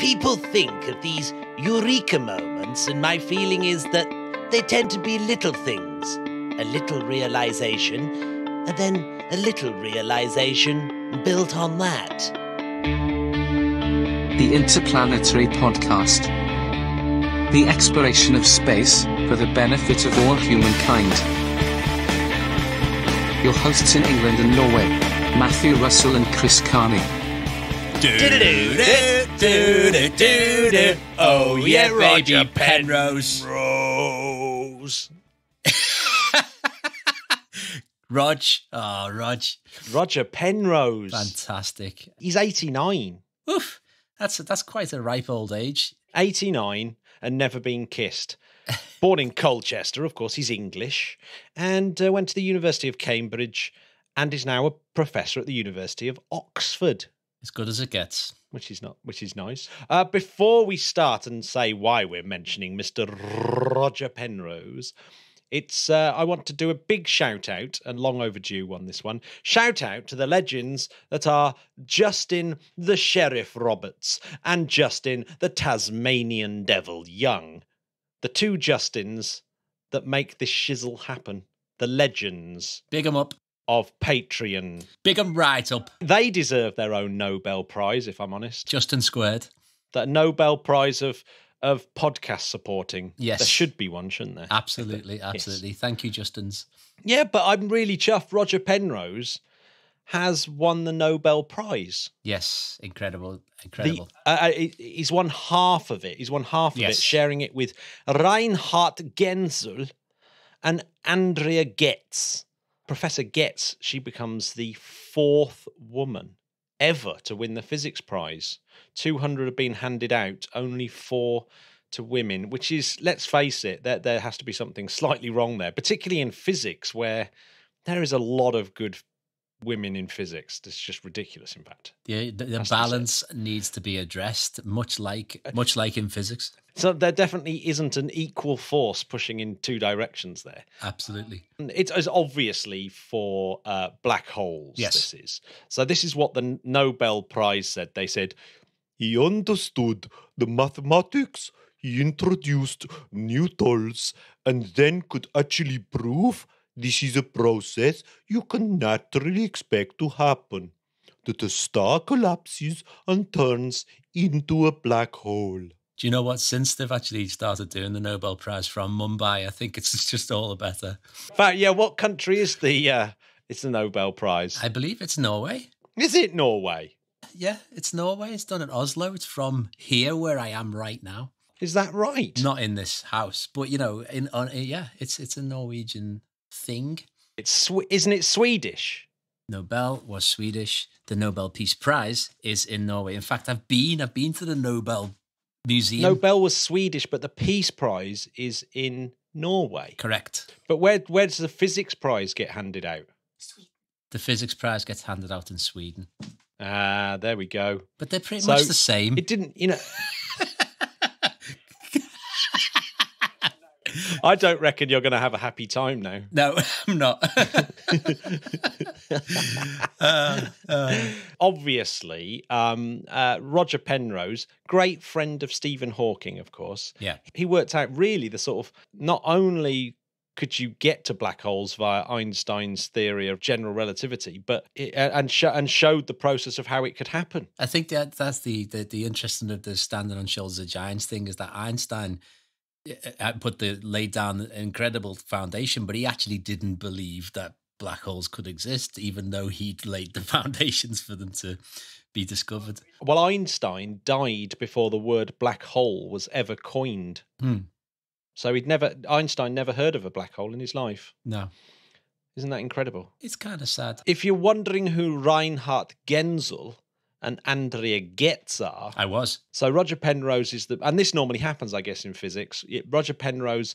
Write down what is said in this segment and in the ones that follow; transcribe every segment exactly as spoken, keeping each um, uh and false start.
People think of these eureka moments, and my feeling is that they tend to be little things. A little realization, and then a little realization built on that. The Interplanetary Podcast. The exploration of space for the benefit of all humankind. Your hosts in England and Norway, Matthew Russell and Chris Carney. Do do do do do do do. Oh yeah, Roger Penrose. Rose. Rog. Oh, Rog. Roger Penrose. Fantastic. He's eighty-nine. Oof. That's a, that's quite a ripe old age. eighty-nine and never been kissed. Born in Colchester, of course, he's English, and uh, went to the University of Cambridge and is now a professor at the University of Oxford. As good as it gets. Which is not, which is nice. Uh, before we start and say why we're mentioning Mister Roger Penrose, it's uh, I want to do a big shout out, and long overdue on this one. Shout out to the legends that are Justin the Sheriff Roberts and Justin the Tasmanian Devil Young, the two Justins that make this shizzle happen. The legends. Big 'em up. Of Patreon. Big 'em right up. They deserve their own Nobel Prize, if I'm honest. Justin squared. The Nobel Prize of of podcast supporting. Yes. There should be one, shouldn't there? Absolutely, absolutely. Yes. Thank you, Justins. Yeah, but I'm really chuffed. Roger Penrose has won the Nobel Prize. Yes, incredible, incredible. The, uh, he's won half of it. He's won half yes. of it, sharing it with Reinhard Genzel and Andrea Goetz. Professor Goetz, she becomes the fourth woman ever to win the physics prize. two hundred have been handed out, only four to women, which is, let's face it, that there has to be something slightly wrong there, particularly in physics, where there is a lot of good women in physics. It's just ridiculous, in fact. Yeah, the, the balance needs to be addressed, much like much like in physics. So there definitely isn't an equal force pushing in two directions there. Absolutely. It's, it's obviously for uh, black holes, yes. this is. So this is what the Nobel Prize said. They said, he understood the mathematics, he introduced new tools, and then could actually prove this is a process you can naturally expect to happen, that a star collapses and turns into a black hole. Do you know what? Since they've actually started doing the Nobel Prize from Mumbai, I think it's just all the better. But yeah, what country is the uh, it's the Nobel Prize? I believe it's Norway. Is it Norway? Yeah, it's Norway. It's done at Oslo. It's from here, where I am right now. Is that right? Not in this house, but you know, in on, yeah, it's it's a Norwegian thing. It's isn't it Swedish? Nobel was Swedish. The Nobel Peace Prize is in Norway. In fact, I've been I've been to the Nobel Museum. Nobel was Swedish, but the Peace Prize is in Norway. Correct. But where where does the Physics Prize get handed out? The Physics Prize gets handed out in Sweden. Ah, uh, there we go. But they're pretty so much the same. It didn't, you know. I don't reckon you're going to have a happy time now. No, I'm not. uh, uh. Obviously, um, uh, Roger Penrose, great friend of Stephen Hawking, of course. Yeah. He worked out really the sort of, not only could you get to black holes via Einstein's theory of general relativity, but it, and sh and showed the process of how it could happen. I think that that's the the, the interesting of the standing on shoulders of giants thing is that Einstein put the laid down an incredible foundation, but he actually didn't believe that black holes could exist, even though he'd laid the foundations for them to be discovered. Well, Einstein died before the word black hole was ever coined. Hmm. So he'd never, Einstein never heard of a black hole in his life. No. Isn't that incredible? It's kind of sad. If you're wondering who Reinhard Genzel and Andrea Goetz are. I was. So Roger Penrose is the, and this normally happens, I guess, in physics. Roger Penrose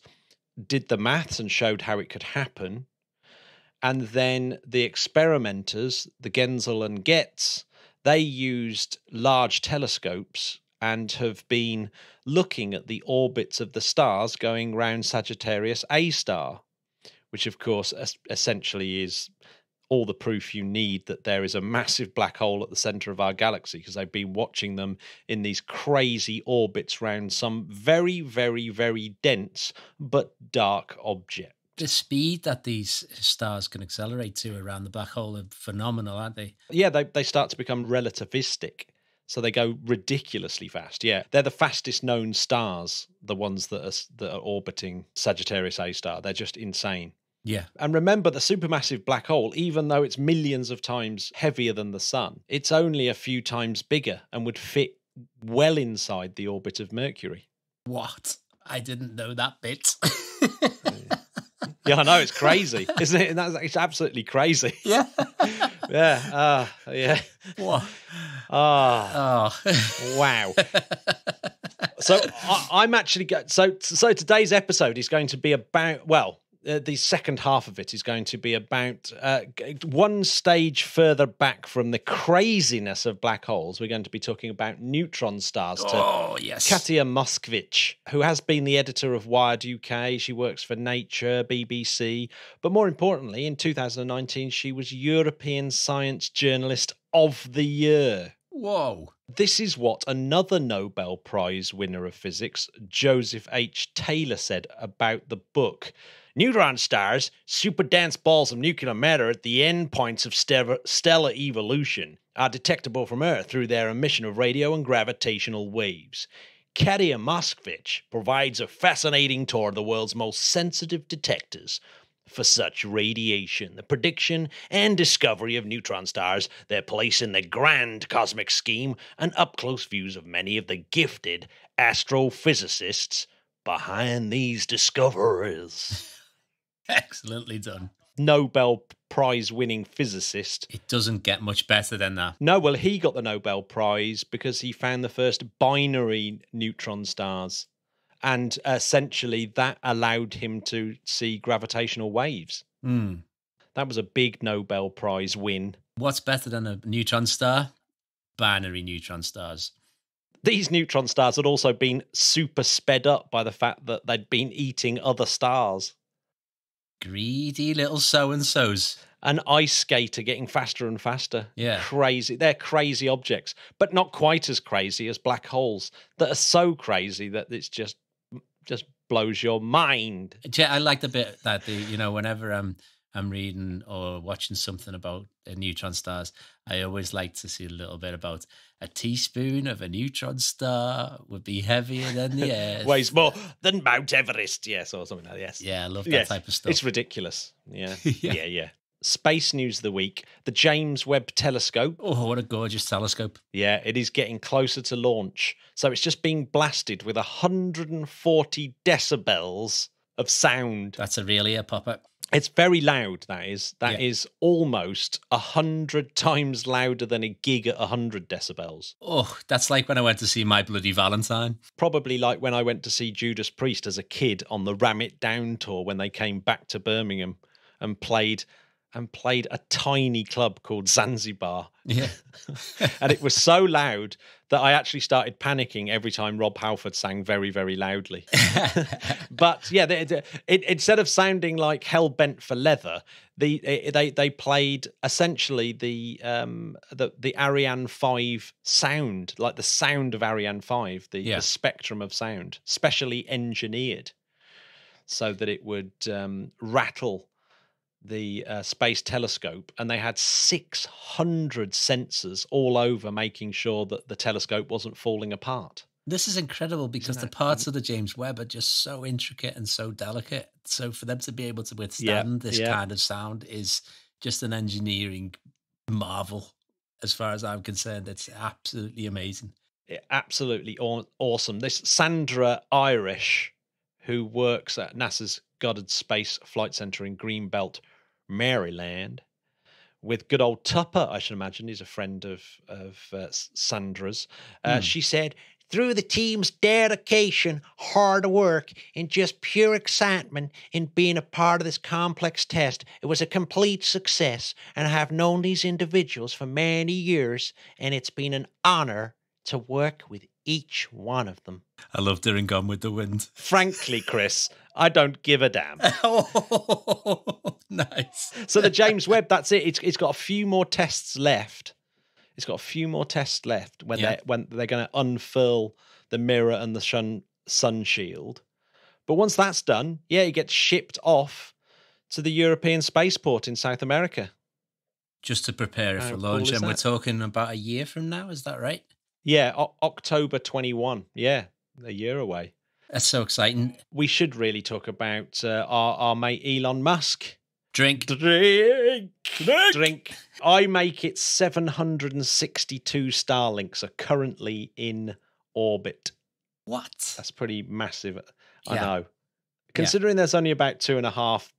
did the maths and showed how it could happen. And then the experimenters, the Genzel and Goetz, they used large telescopes and have been looking at the orbits of the stars going round Sagittarius A star, which, of course, essentially is all the proof you need that there is a massive black hole at the center of our galaxy, because I've been watching them in these crazy orbits around some very, very, very dense but dark object. The speed that these stars can accelerate to around the black hole are phenomenal, aren't they? Yeah, they, they start to become relativistic. So they go ridiculously fast. Yeah, they're the fastest known stars, the ones that are, that are orbiting Sagittarius A star. They're just insane. Yeah. And remember, the supermassive black hole, even though it's millions of times heavier than the sun, it's only a few times bigger and would fit well inside the orbit of Mercury. What? I didn't know that bit. Yeah, I know, it's crazy, isn't it? That's, it's absolutely crazy. Yeah. Yeah. Uh, yeah. What? Oh, oh. Wow. So I, I'm actually go, so so today's episode is going to be about, well, uh, the second half of it is going to be about uh, one stage further back from the craziness of black holes. We're going to be talking about neutron stars. Oh, to yes. Katia Moskvich, who has been the editor of Wired U K. She works for Nature, B B C, but more importantly, in two thousand nineteen, she was European Science Journalist of the Year. Whoa. This is what another Nobel Prize winner of physics, Joseph H. Taylor, said about the book. Neutron stars, super dense balls of nuclear matter at the end points of stellar evolution, are detectable from Earth through their emission of radio and gravitational waves. Katia Moskvich provides a fascinating tour of the world's most sensitive detectors for such radiation, the prediction and discovery of neutron stars, their place in the grand cosmic scheme, and up-close views of many of the gifted astrophysicists behind these discoveries. Excellently done. Nobel Prize-winning physicist. It doesn't get much better than that. No, well, he got the Nobel Prize because he found the first binary neutron stars. And essentially, that allowed him to see gravitational waves. Mm. That was a big Nobel Prize win. What's better than a neutron star? Binary neutron stars. These neutron stars had also been super sped up by the fact that they'd been eating other stars. Greedy little so-and-sos. An ice skater getting faster and faster. Yeah. Crazy. They're crazy objects, but not quite as crazy as black holes that are so crazy that it's just... just blows your mind. Yeah, I like the bit that, the, you know, whenever I'm, I'm reading or watching something about uh, neutron stars, I always like to see a little bit about a teaspoon of a neutron star would be heavier than the Earth. Weighs more than Mount Everest, yes, or something like that, yes. Yeah, I love that yes. type of stuff. It's ridiculous. Yeah, yeah, yeah. yeah. Space news of the week, the James Webb Telescope. Oh, what a gorgeous telescope. Yeah, it is getting closer to launch. So it's just being blasted with one hundred forty decibels of sound. That's a real ear popper. It's very loud, that is. That yeah. is almost one hundred times louder than a gig at one hundred decibels. Oh, that's like when I went to see My Bloody Valentine. Probably like when I went to see Judas Priest as a kid on the Ram It Down tour when they came back to Birmingham and played... and played a tiny club called Zanzibar. Yeah. And it was so loud that I actually started panicking every time Rob Halford sang very, very loudly. But yeah, they, they, it, instead of sounding like Hell Bent for Leather, the, they they played essentially the, um, the the Ariane five sound, like the sound of Ariane five, the, yeah. the spectrum of sound, specially engineered so that it would um, rattle the uh, space telescope, and they had six hundred sensors all over making sure that the telescope wasn't falling apart. This is incredible because the parts of the James Webb are just so intricate and so delicate. So for them to be able to withstand yeah, this yeah. kind of sound is just an engineering marvel. As far as I'm concerned, it's absolutely amazing. Absolutely awesome. This Sandra Irish, who works at NASA's Goddard Space Flight Center in Greenbelt, Maryland, with good old Tupper, I should imagine, is a friend of, of uh, Sandra's. Uh, mm. She said, through the team's dedication, hard work, and just pure excitement in being a part of this complex test, it was a complete success, and I have known these individuals for many years, and it's been an honor to work with each one of them. I loved her in Gone with the Wind. Frankly, Chris, I don't give a damn. Oh, nice. So the James Webb, that's it. It's it's got a few more tests left. It's got a few more tests left when yeah. they when they're going to unfurl the mirror and the sun sun shield. But once that's done, yeah, it gets shipped off to the European spaceport in South America. Just to prepare it for launch, and we're talking about a year from now, is that right? Yeah, o- October twenty-first. Yeah, a year away. That's so exciting. We should really talk about uh, our, our mate Elon Musk. Drink. Drink. Drink. Drink. I make it seven hundred sixty-two Starlinks are currently in orbit. What? That's pretty massive. Yeah. I know. Considering yeah. there's only about two and a half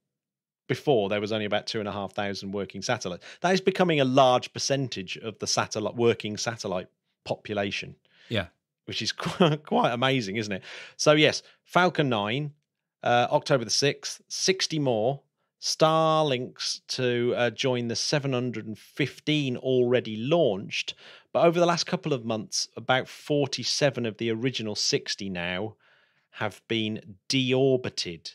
Before there was only about two and a half thousand working satellites. That is becoming a large percentage of the satellite working satellite population. Yeah, which is quite, quite amazing, isn't it? So yes, Falcon nine, uh, October the sixth, sixty more Starlinks to uh, join the seven hundred and fifteen already launched. But over the last couple of months, about forty-seven of the original sixty now have been deorbited.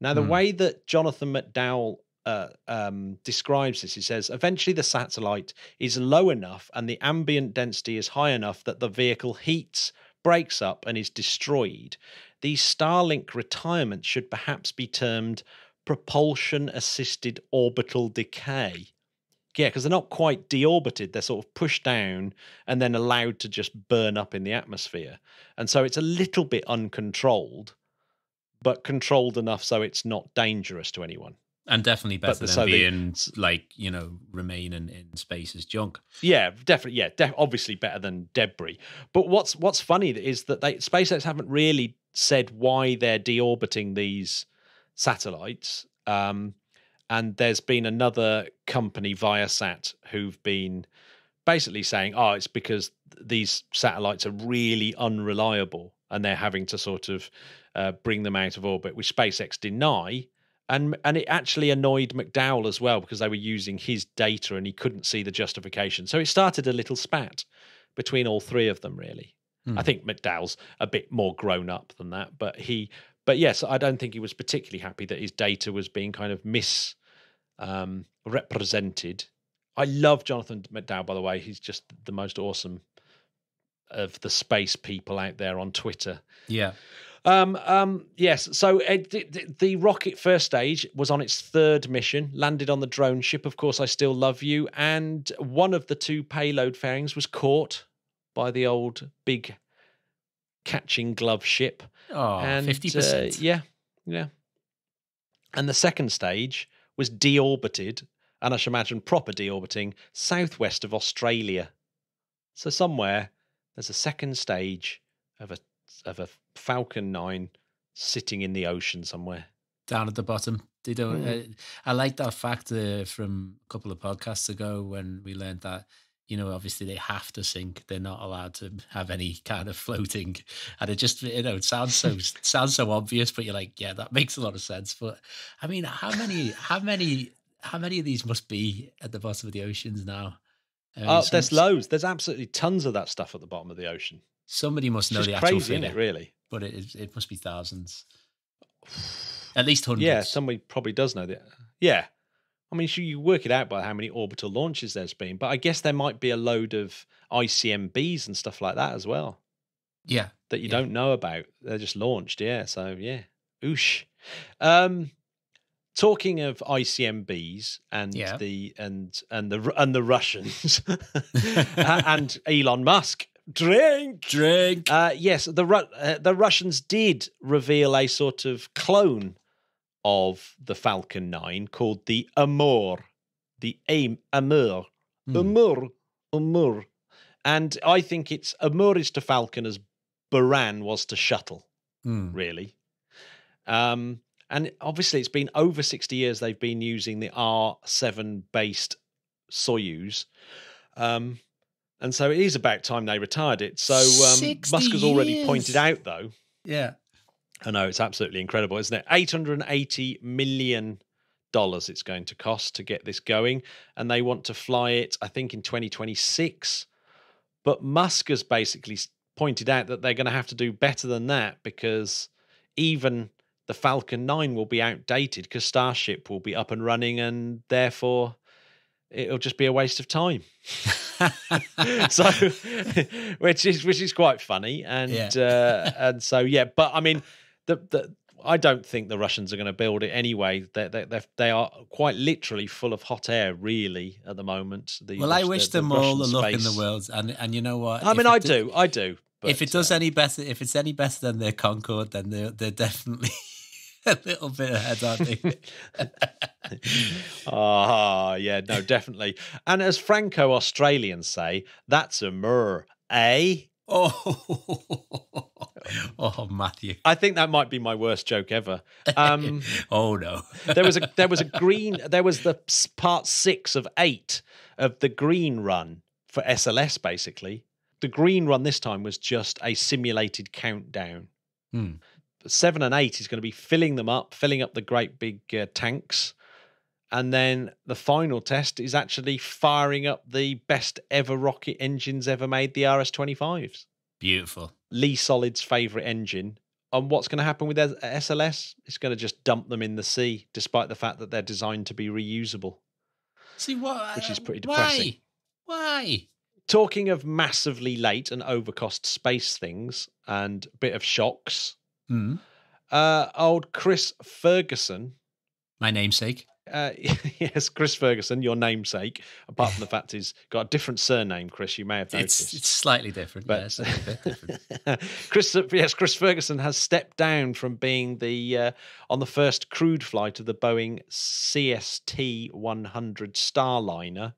Now, the mm. way that Jonathan McDowell uh, um, describes this, he says, eventually the satellite is low enough and the ambient density is high enough that the vehicle heats, breaks up and is destroyed. These Starlink retirements should perhaps be termed propulsion-assisted orbital decay. Yeah, because they're not quite deorbited. They're sort of pushed down and then allowed to just burn up in the atmosphere. And so it's a little bit uncontrolled, but controlled enough so it's not dangerous to anyone. And definitely better the, than so being, the, like, you know, remain in, in space as junk. Yeah, definitely. Yeah, def- obviously better than debris. But what's what's funny is that they, SpaceX haven't really said why they're deorbiting these satellites. Um, and there's been another company, Viasat, who've been basically saying, oh, it's because these satellites are really unreliable and they're having to sort of uh, bring them out of orbit, which SpaceX deny. And and it actually annoyed McDowell as well because they were using his data and he couldn't see the justification. So it started a little spat between all three of them, really. Mm. I think McDowell's a bit more grown up than that, but he, but yes, I don't think he was particularly happy that his data was being kind of misrepresented. Um, I love Jonathan McDowell, by the way. He's just the most awesome of the space people out there on Twitter. Yeah. Um, um, yes. So it, the, the rocket first stage was on its third mission, landed on the drone ship, of course, I Still Love You. And one of the two payload fairings was caught by the old big catching glove ship. Oh, and, fifty percent. Uh, yeah. Yeah. And the second stage was deorbited, and I should imagine proper deorbiting, southwest of Australia. So somewhere there's a second stage of a of a Falcon nine sitting in the ocean somewhere down at the bottom. They don't. Mm. Uh, I like that fact uh, from a couple of podcasts ago when we learned that, you know, obviously they have to sink. They're not allowed to have any kind of floating. And it just, you know, it sounds so sounds so obvious, but you're like, yeah, that makes a lot of sense. But I mean, how many, how many, how many of these must be at the bottom of the oceans now? Um, oh, there's some, loads. There's absolutely tons of that stuff at the bottom of the ocean. Somebody must know it's the actual crazy, figure, isn't it, really? But it it must be thousands, at least hundreds. Yeah, somebody probably does know that. Yeah, I mean, you work it out by how many orbital launches there's been, but I guess there might be a load of I C M Bs and stuff like that as well. Yeah, that you yeah. don't know about. They're just launched. Yeah, so yeah, oosh. Um, Talking of I C M Bs and yeah. the and and the and the Russians and Elon Musk, drink, drink. Uh, yes, the Ru- uh, the Russians did reveal a sort of clone of the Falcon nine called the Amur, the Aim Amur, mm. Amur, Amur, and I think it's Amur is to Falcon as Buran was to Shuttle, mm. really. Um. And obviously, it's been over sixty years they've been using the R seven-based Soyuz. Um, and so it is about time they retired it. So um, Musk has already years. pointed out, though. Yeah. I know, it's absolutely incredible, isn't it? eight hundred eighty million dollars it's going to cost to get this going. And they want to fly it, I think, in twenty twenty-six. But Musk has basically pointed out that they're going to have to do better than that because even... the Falcon nine will be outdated because Starship will be up and running, and therefore it'll just be a waste of time. So, which is which is quite funny, and yeah. uh, and so yeah. But I mean, the the I don't think the Russians are going to build it anyway. They they they are quite literally full of hot air, really, at the moment. The, well, I wish the, them the all the luck in the world, and and you know what? I mean, I do, do, I do. But, if it does uh, any better, if it's any better than their Concorde, then they're they're definitely a little bit ahead, aren't they? Ah, oh, yeah, no, definitely. And as Franco-Australians say, that's a murr, eh? Oh. Oh, Matthew! I think that might be my worst joke ever. Um, oh no! there was a there was a green there was the part six of eight of the green run for S L S. Basically, the green run this time was just a simulated countdown. Hmm. Seven and eight is going to be filling them up, filling up the great big uh, tanks, and then the final test is actually firing up the best ever rocket engines ever made, the R S twenty-fives. Beautiful. Lee Solid's favourite engine. And what's going to happen with S L S? It's going to just dump them in the sea, despite the fact that they're designed to be reusable. See what? Which is pretty depressing. Why? Why? Talking of massively late and overcost space things and a bit of shocks, mm. uh, old Chris Ferguson. My namesake. Uh, yes, Chris Ferguson, your namesake. Apart from the fact he's got a different surname, Chris, you may have noticed. It's, it's slightly different. But, yeah, it's a bit different. Chris, yes, Chris Ferguson has stepped down from being the uh, on the first crewed flight of the Boeing C S T one hundred Starliner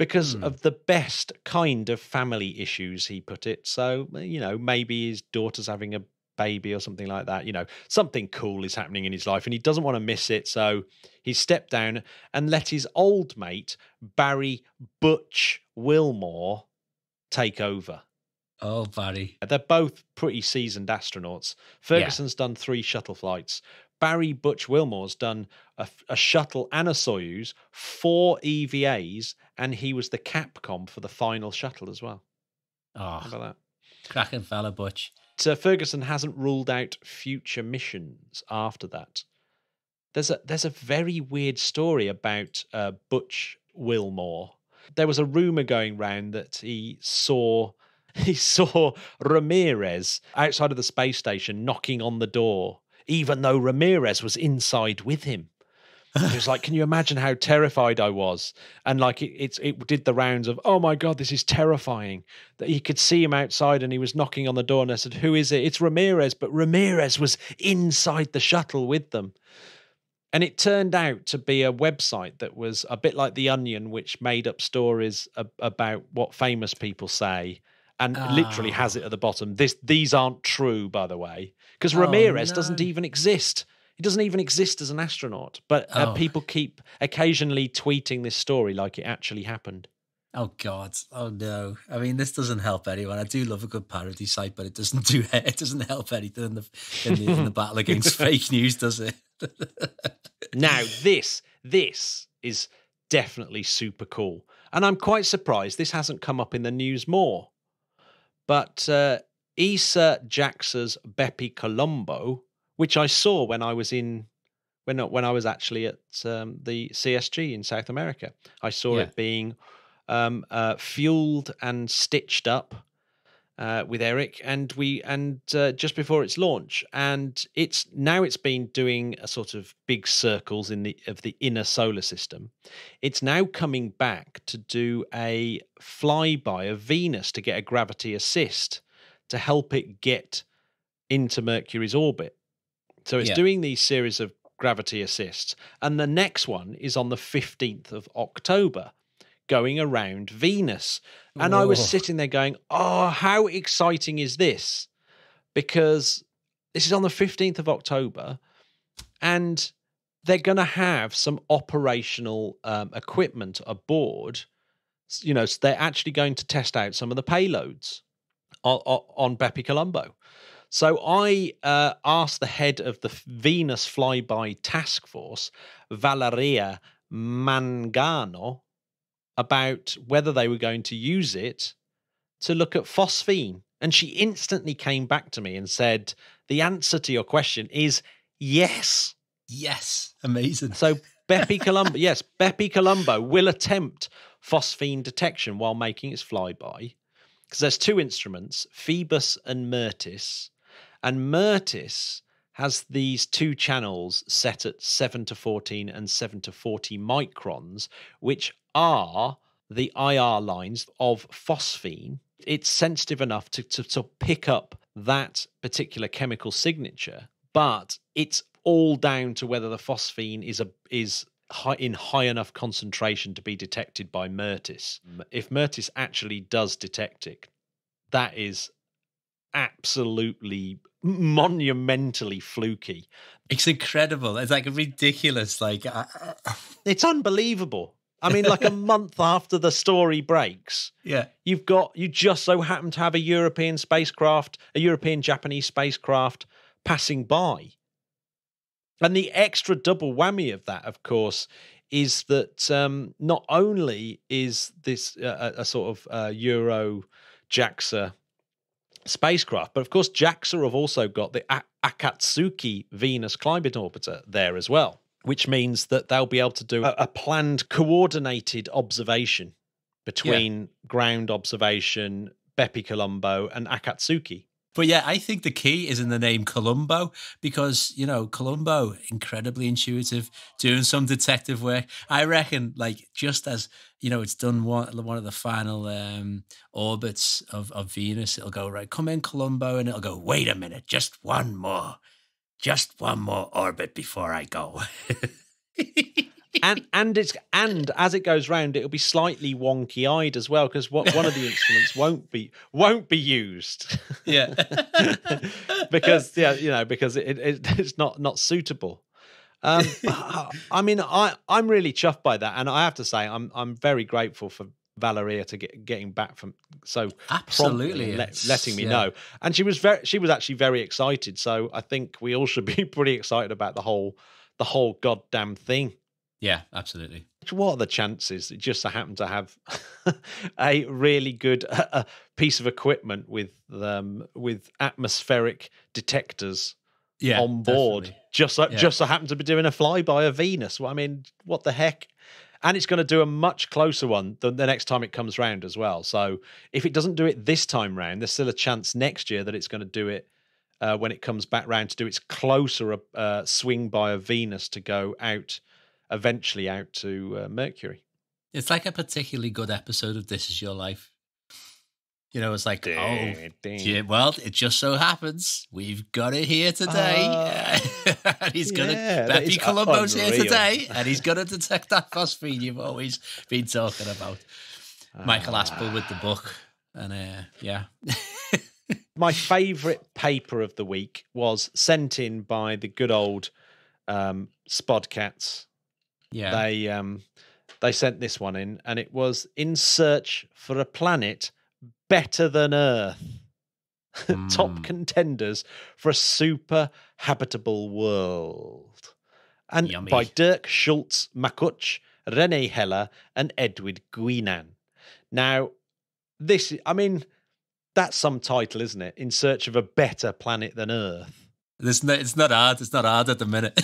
because mm. of the best kind of family issues, he put it. So, you know, maybe his daughter's having a baby or something like that, you know, something cool is happening in his life and he doesn't want to miss it, so he stepped down and let his old mate Barry Butch Wilmore take over. Oh, Barry. They're both pretty seasoned astronauts. Ferguson's yeah. done three shuttle flights. Barry Butch Wilmore's done a, a shuttle and a Soyuz, four E V As, and he was the Capcom for the final shuttle as well. Oh, how about that? Cracking fella, Butch. So Ferguson hasn't ruled out future missions after that. There's a there's a very weird story about uh, Butch Wilmore. There was a rumor going round that he saw he saw Ramirez outside of the space station knocking on the door, even though Ramirez was inside with him. He was like, "Can you imagine how terrified I was?" And like, it, it, it did the rounds of, "Oh my God, this is terrifying." That he could see him outside and he was knocking on the door. And I said, "Who is it?" "It's Ramirez." But Ramirez was inside the shuttle with them. And it turned out to be a website that was a bit like The Onion, which made up stories ab- about what famous people say. And oh. literally has it at the bottom. This, these aren't true, by the way, because oh, Ramirez no. doesn't even exist. He doesn't even exist as an astronaut, but uh, oh. people keep occasionally tweeting this story like it actually happened. Oh, God. Oh, no. I mean, this doesn't help anyone. I do love a good parody site, but it doesn't do it doesn't help anything in the, in the, in the battle against fake news, does it? Now, this, this is definitely super cool. And I'm quite surprised this hasn't come up in the news more. But uh, E S A JAXA's Bepi Colombo, which I saw when I was in, when when I was actually at um, the C S G in South America. I saw yeah. it being um, uh, fueled and stitched up uh, with Eric, and we and uh, just before its launch, and it's now it's been doing a sort of big circles in the of the inner solar system. It's now coming back to do a flyby of Venus to get a gravity assist to help it get into Mercury's orbit. So it's yeah. doing these series of gravity assists. And the next one is on the fifteenth of October, going around Venus. And Whoa. I was sitting there going, oh, how exciting is this? Because this is on the fifteenth of October, and they're going to have some operational um, equipment aboard. You know, so they're actually going to test out some of the payloads on, on Bepi Colombo. So I uh, asked the head of the Venus Flyby Task Force, Valeria Mangano, about whether they were going to use it to look at phosphine And she instantly came back to me and said, the answer to your question is yes. Yes. Amazing. So Bepi Colombo, yes, Bepi Colombo will attempt phosphine detection while making its flyby, because there's two instruments, Phoebus and Myrtis. And Myrtis has these two channels set at seven to fourteen and seven to forty microns, which are the I R lines of phosphine. It's sensitive enough to, to, to pick up that particular chemical signature, but it's all down to whether the phosphine is a is high, in high enough concentration to be detected by Myrtis. Mm. If Myrtis actually does detect it, that is absolutely monumentally fluky. It's incredible. It's like ridiculous. Like I, I... It's unbelievable. I mean, like a month after the story breaks, yeah, you've got, you just so happen to have a European spacecraft, a European Japanese spacecraft passing by. And the extra double whammy of that, of course, is that um, not only is this uh, a sort of uh, Euro JAXA spacecraft, but of course JAXA have also got the a- Akatsuki Venus Climate Orbiter there as well, which means that they'll be able to do a, a planned coordinated observation between yeah. ground observation, Bepi Colombo and Akatsuki. But yeah, I think the key is in the name Colombo, because, you know, Colombo, incredibly intuitive, doing some detective work. I reckon, like, just as, you know, it's done one, one of the final um, orbits of, of Venus, it'll go, right, come in, Colombo, and it'll go, wait a minute, just one more. Just one more orbit before I go. and and it's and as it goes round, it'll be slightly wonky-eyed as well, because one of the instruments won't be won't be used. Yeah, because yeah, you know, because it, it it's not not suitable. Um, I mean, I I'm really chuffed by that, and I have to say, I'm I'm very grateful for Valeria to get getting back from so absolutely let, letting me yeah. know, and she was very she was actually very excited. So I think we all should be pretty excited about the whole the whole goddamn thing. Yeah, absolutely. What are the chances that just so happen to have a really good uh, piece of equipment with um, with atmospheric detectors yeah, on board? Definitely. Just so, yeah. just so happen to be doing a flyby of Venus. Well, I mean, what the heck? And it's going to do a much closer one than the next time it comes round as well. So if it doesn't do it this time round, there's still a chance next year that it's going to do it uh, when it comes back round to do its closer uh, swing by a Venus to go out, eventually out to uh, Mercury. It's like a particularly good episode of This Is Your Life. You know, it's like, ding, oh, ding. Yeah, well, it just so happens we've got it here today. Uh, and he's going to, Bepi Colombo's unreal. here today, and he's going to detect that phosphine you've always been talking about. Uh, Michael Aspel with the book. And uh, yeah. My favourite paper of the week was sent in by the good old um, Spodcats. Yeah. They, um, they sent this one in, and it was In Search for a Planet Better Than Earth. Mm. Top contenders for a super habitable world. And Yummy. By Dirk Schultz Makuch, René Heller, and Edward Guinan. Now, this, I mean, that's some title, isn't it? In Search of a Better Planet Than Earth. It's not, it's not hard. It's not hard at the minute.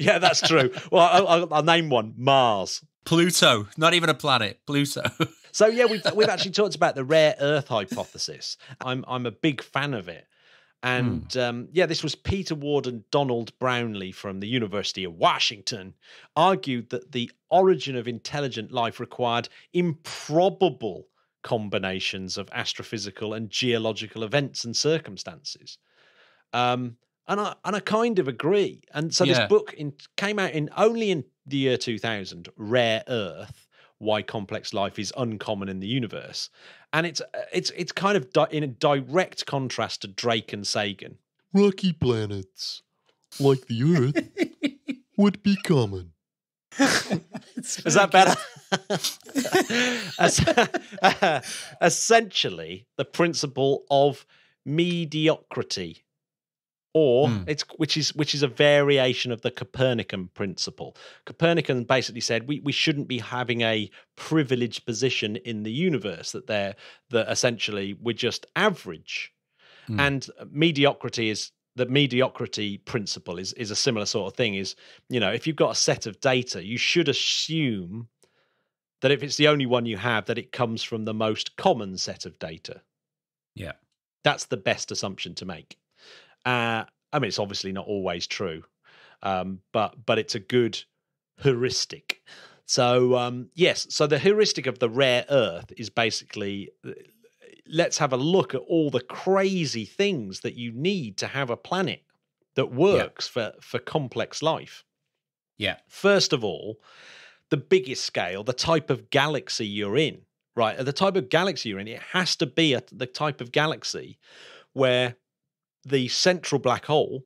Yeah, that's true. Well, I'll, I'll name one, Mars. Pluto, not even a planet, Pluto. So yeah, we've we've actually talked about the rare Earth hypothesis. I'm I'm a big fan of it, and mm. um, yeah, this was Peter Ward and Donald Brownlee from the University of Washington argued that the origin of intelligent life required improbable combinations of astrophysical and geological events and circumstances. Um, and I and I kind of agree. And so yeah. this book in, came out in only in the year two thousand, Rare Earth. Why complex life is uncommon in the universe, and it's it's it's kind of di- in a direct contrast to Drake and Sagan. Rocky planets like the Earth would be common. Is that better? As, uh, essentially, the principle of mediocrity Or mm. it's which is which is a variation of the Copernican principle. Copernican basically said we, we shouldn't be having a privileged position in the universe, that they're that essentially we're just average. Mm. And mediocrity is the mediocrity principle is is a similar sort of thing. Is, you know, if you've got a set of data, you should assume that if it's the only one you have, that it comes from the most common set of data. Yeah. That's the best assumption to make. Uh, I mean, it's obviously not always true, um, but but it's a good heuristic. So um, yes, so the heuristic of the rare earth is basically, let's have a look at all the crazy things that you need to have a planet that works yeah. for, for complex life. Yeah. First of all, the biggest scale, the type of galaxy you're in, right? The type of galaxy you're in, it has to be a, the type of galaxy where the central black hole,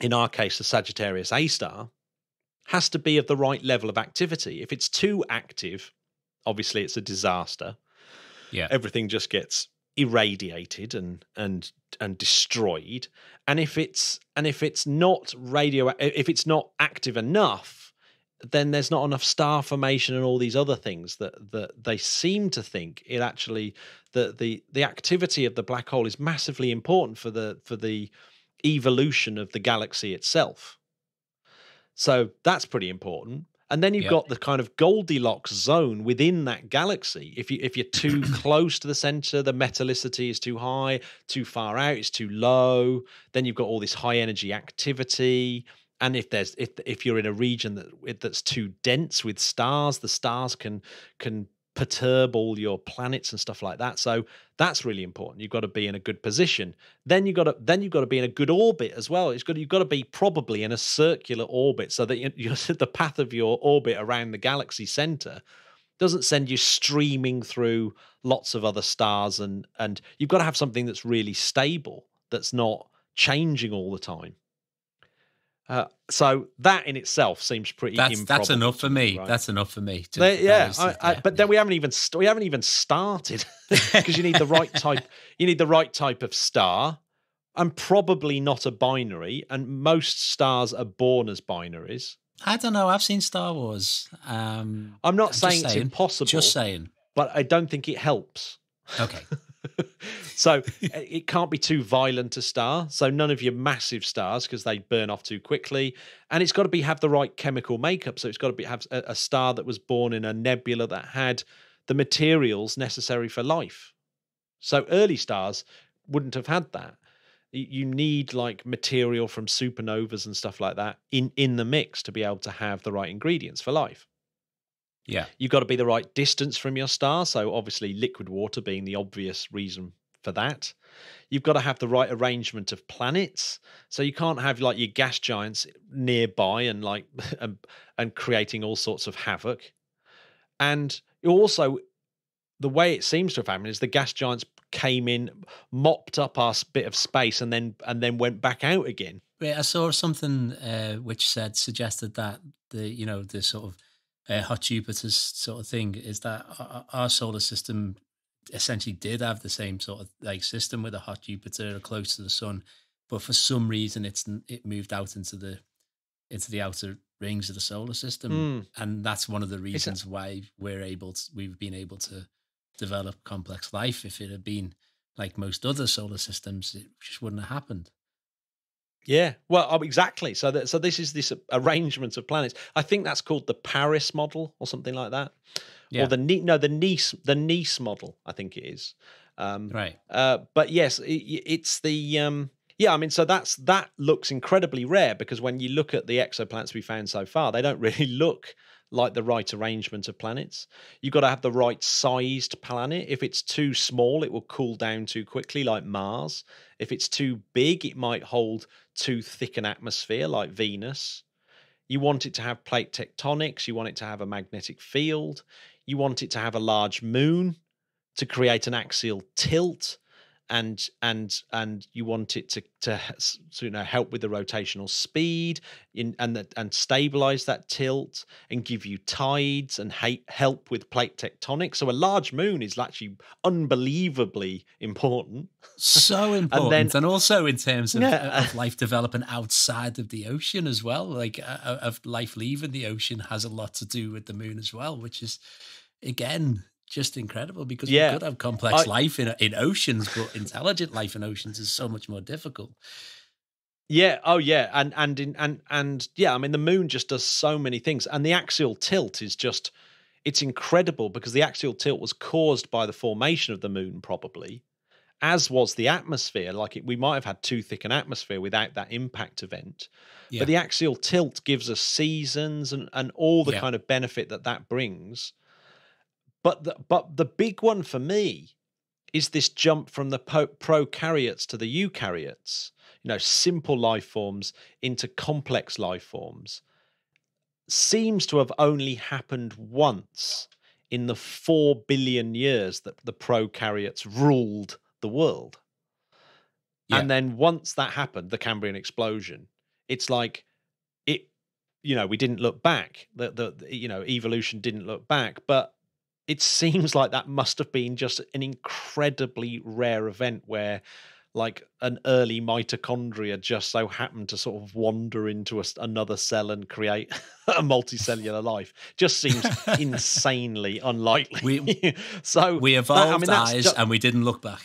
in our case, the Sagittarius A star, has to be of the right level of activity. If it's too active, obviously it's a disaster. Yeah. Everything just gets irradiated and, and, and destroyed. And if it's, and if it's not radio, if it's not active enough, then there's not enough star formation and all these other things that, that they seem to think it actually, that the, the activity of the black hole is massively important for the, for the evolution of the galaxy itself. So that's pretty important. And then you've yep. got the kind of Goldilocks zone within that galaxy. If you, if you're too close to the center, the metallicity is too high, too far out, it's too low. Then you've got all this high energy activity. And if there's if if you're in a region that that's too dense with stars, the stars can can perturb all your planets and stuff like that. So that's really important. You've got to be in a good position. Then you've got to then you've got to be in a good orbit as well. It's got you've got to be probably in a circular orbit so that you, you, the path of your orbit around the galaxy center doesn't send you streaming through lots of other stars. And and you've got to have something that's really stable, that's not changing all the time. Uh, so that in itself seems pretty. That's, that's enough for me. Right? That's enough for me. To, there, yeah, I, I, yeah, but then we haven't even st we haven't even started because you need the right type. You need the right type of star, and probably not a binary. And most stars are born as binaries. I don't know. I've seen Star Wars. Um, I'm not I'm saying it's saying, impossible. Just saying, but I don't think it helps. Okay. So it can't be too violent a star. So none of your massive stars, because they burn off too quickly. And it's got to be have the right chemical makeup. So it's got to be have a, a star that was born in a nebula that had the materials necessary for life. So early stars wouldn't have had that. You need like material from supernovas and stuff like that in, in the mix to be able to have the right ingredients for life. Yeah, you've got to be the right distance from your star. So obviously liquid water being the obvious reason for that. You've got to have the right arrangement of planets. So you can't have like your gas giants nearby and like and, and creating all sorts of havoc. And also the way it seems to have happened is the gas giants came in, mopped up our bit of space and then and then went back out again. I saw something uh, which said suggested that the, you know, the sort of Uh, hot Jupiter's sort of thing is that our, our solar system essentially did have the same sort of like system with a hot Jupiter close to the sun, but for some reason it's it moved out into the into the outer rings of the solar system, mm. and that's one of the reasons why we're able to, we've been able to develop complex life. If it had been like most other solar systems, it just wouldn't have happened. Yeah, well, exactly. So, that, so this is this arrangement of planets. I think that's called the Paris model or something like that, yeah. or the no, the Nice, the Nice model. I think it is. Um, right. Uh, but yes, it, it's the um, yeah. I mean, so that's that looks incredibly rare because when you look at the exoplanets we found so far, they don't really look like the right arrangement of planets. You've got to have the right sized planet. If it's too small, it will cool down too quickly, like Mars. If it's too big, it might hold too thick an atmosphere, like Venus. You want it to have plate tectonics. You want it to have a magnetic field. You want it to have a large moon to create an axial tilt. and and and you want it to to, to you know, help with the rotational speed in and the, and stabilize that tilt and give you tides and help with plate tectonics. So a large moon is actually unbelievably important. So important, and, then, and also in terms of, yeah. of life development outside of the ocean as well. Like uh, of life leaving the ocean has a lot to do with the moon as well, which is again. Just incredible, because yeah. we could have complex I, life in in oceans, but intelligent life in oceans is so much more difficult. Yeah. Oh, yeah. And and in, and and yeah. I mean, the moon just does so many things, and the axial tilt is just it's incredible, because the axial tilt was caused by the formation of the moon, probably, as was the atmosphere. Like it, we might have had too thick an atmosphere without that impact event, yeah. but the axial tilt gives us seasons and and all the yeah. kind of benefit that that brings. But the, but the big one for me is this jump from the prokaryotes to the eukaryotes, you know, simple life forms into complex life forms, seems to have only happened once in the four billion years that the prokaryotes ruled the world. Yeah. And then once that happened, the Cambrian explosion, it's like it, you know, we didn't look back, the, the, you know, evolution didn't look back, but it seems like that must have been just an incredibly rare event where like an early mitochondria just so happened to sort of wander into a, another cell and create a multicellular life. Just seems insanely unlikely. We, so we evolved that, I mean, eyes just, and we didn't look back.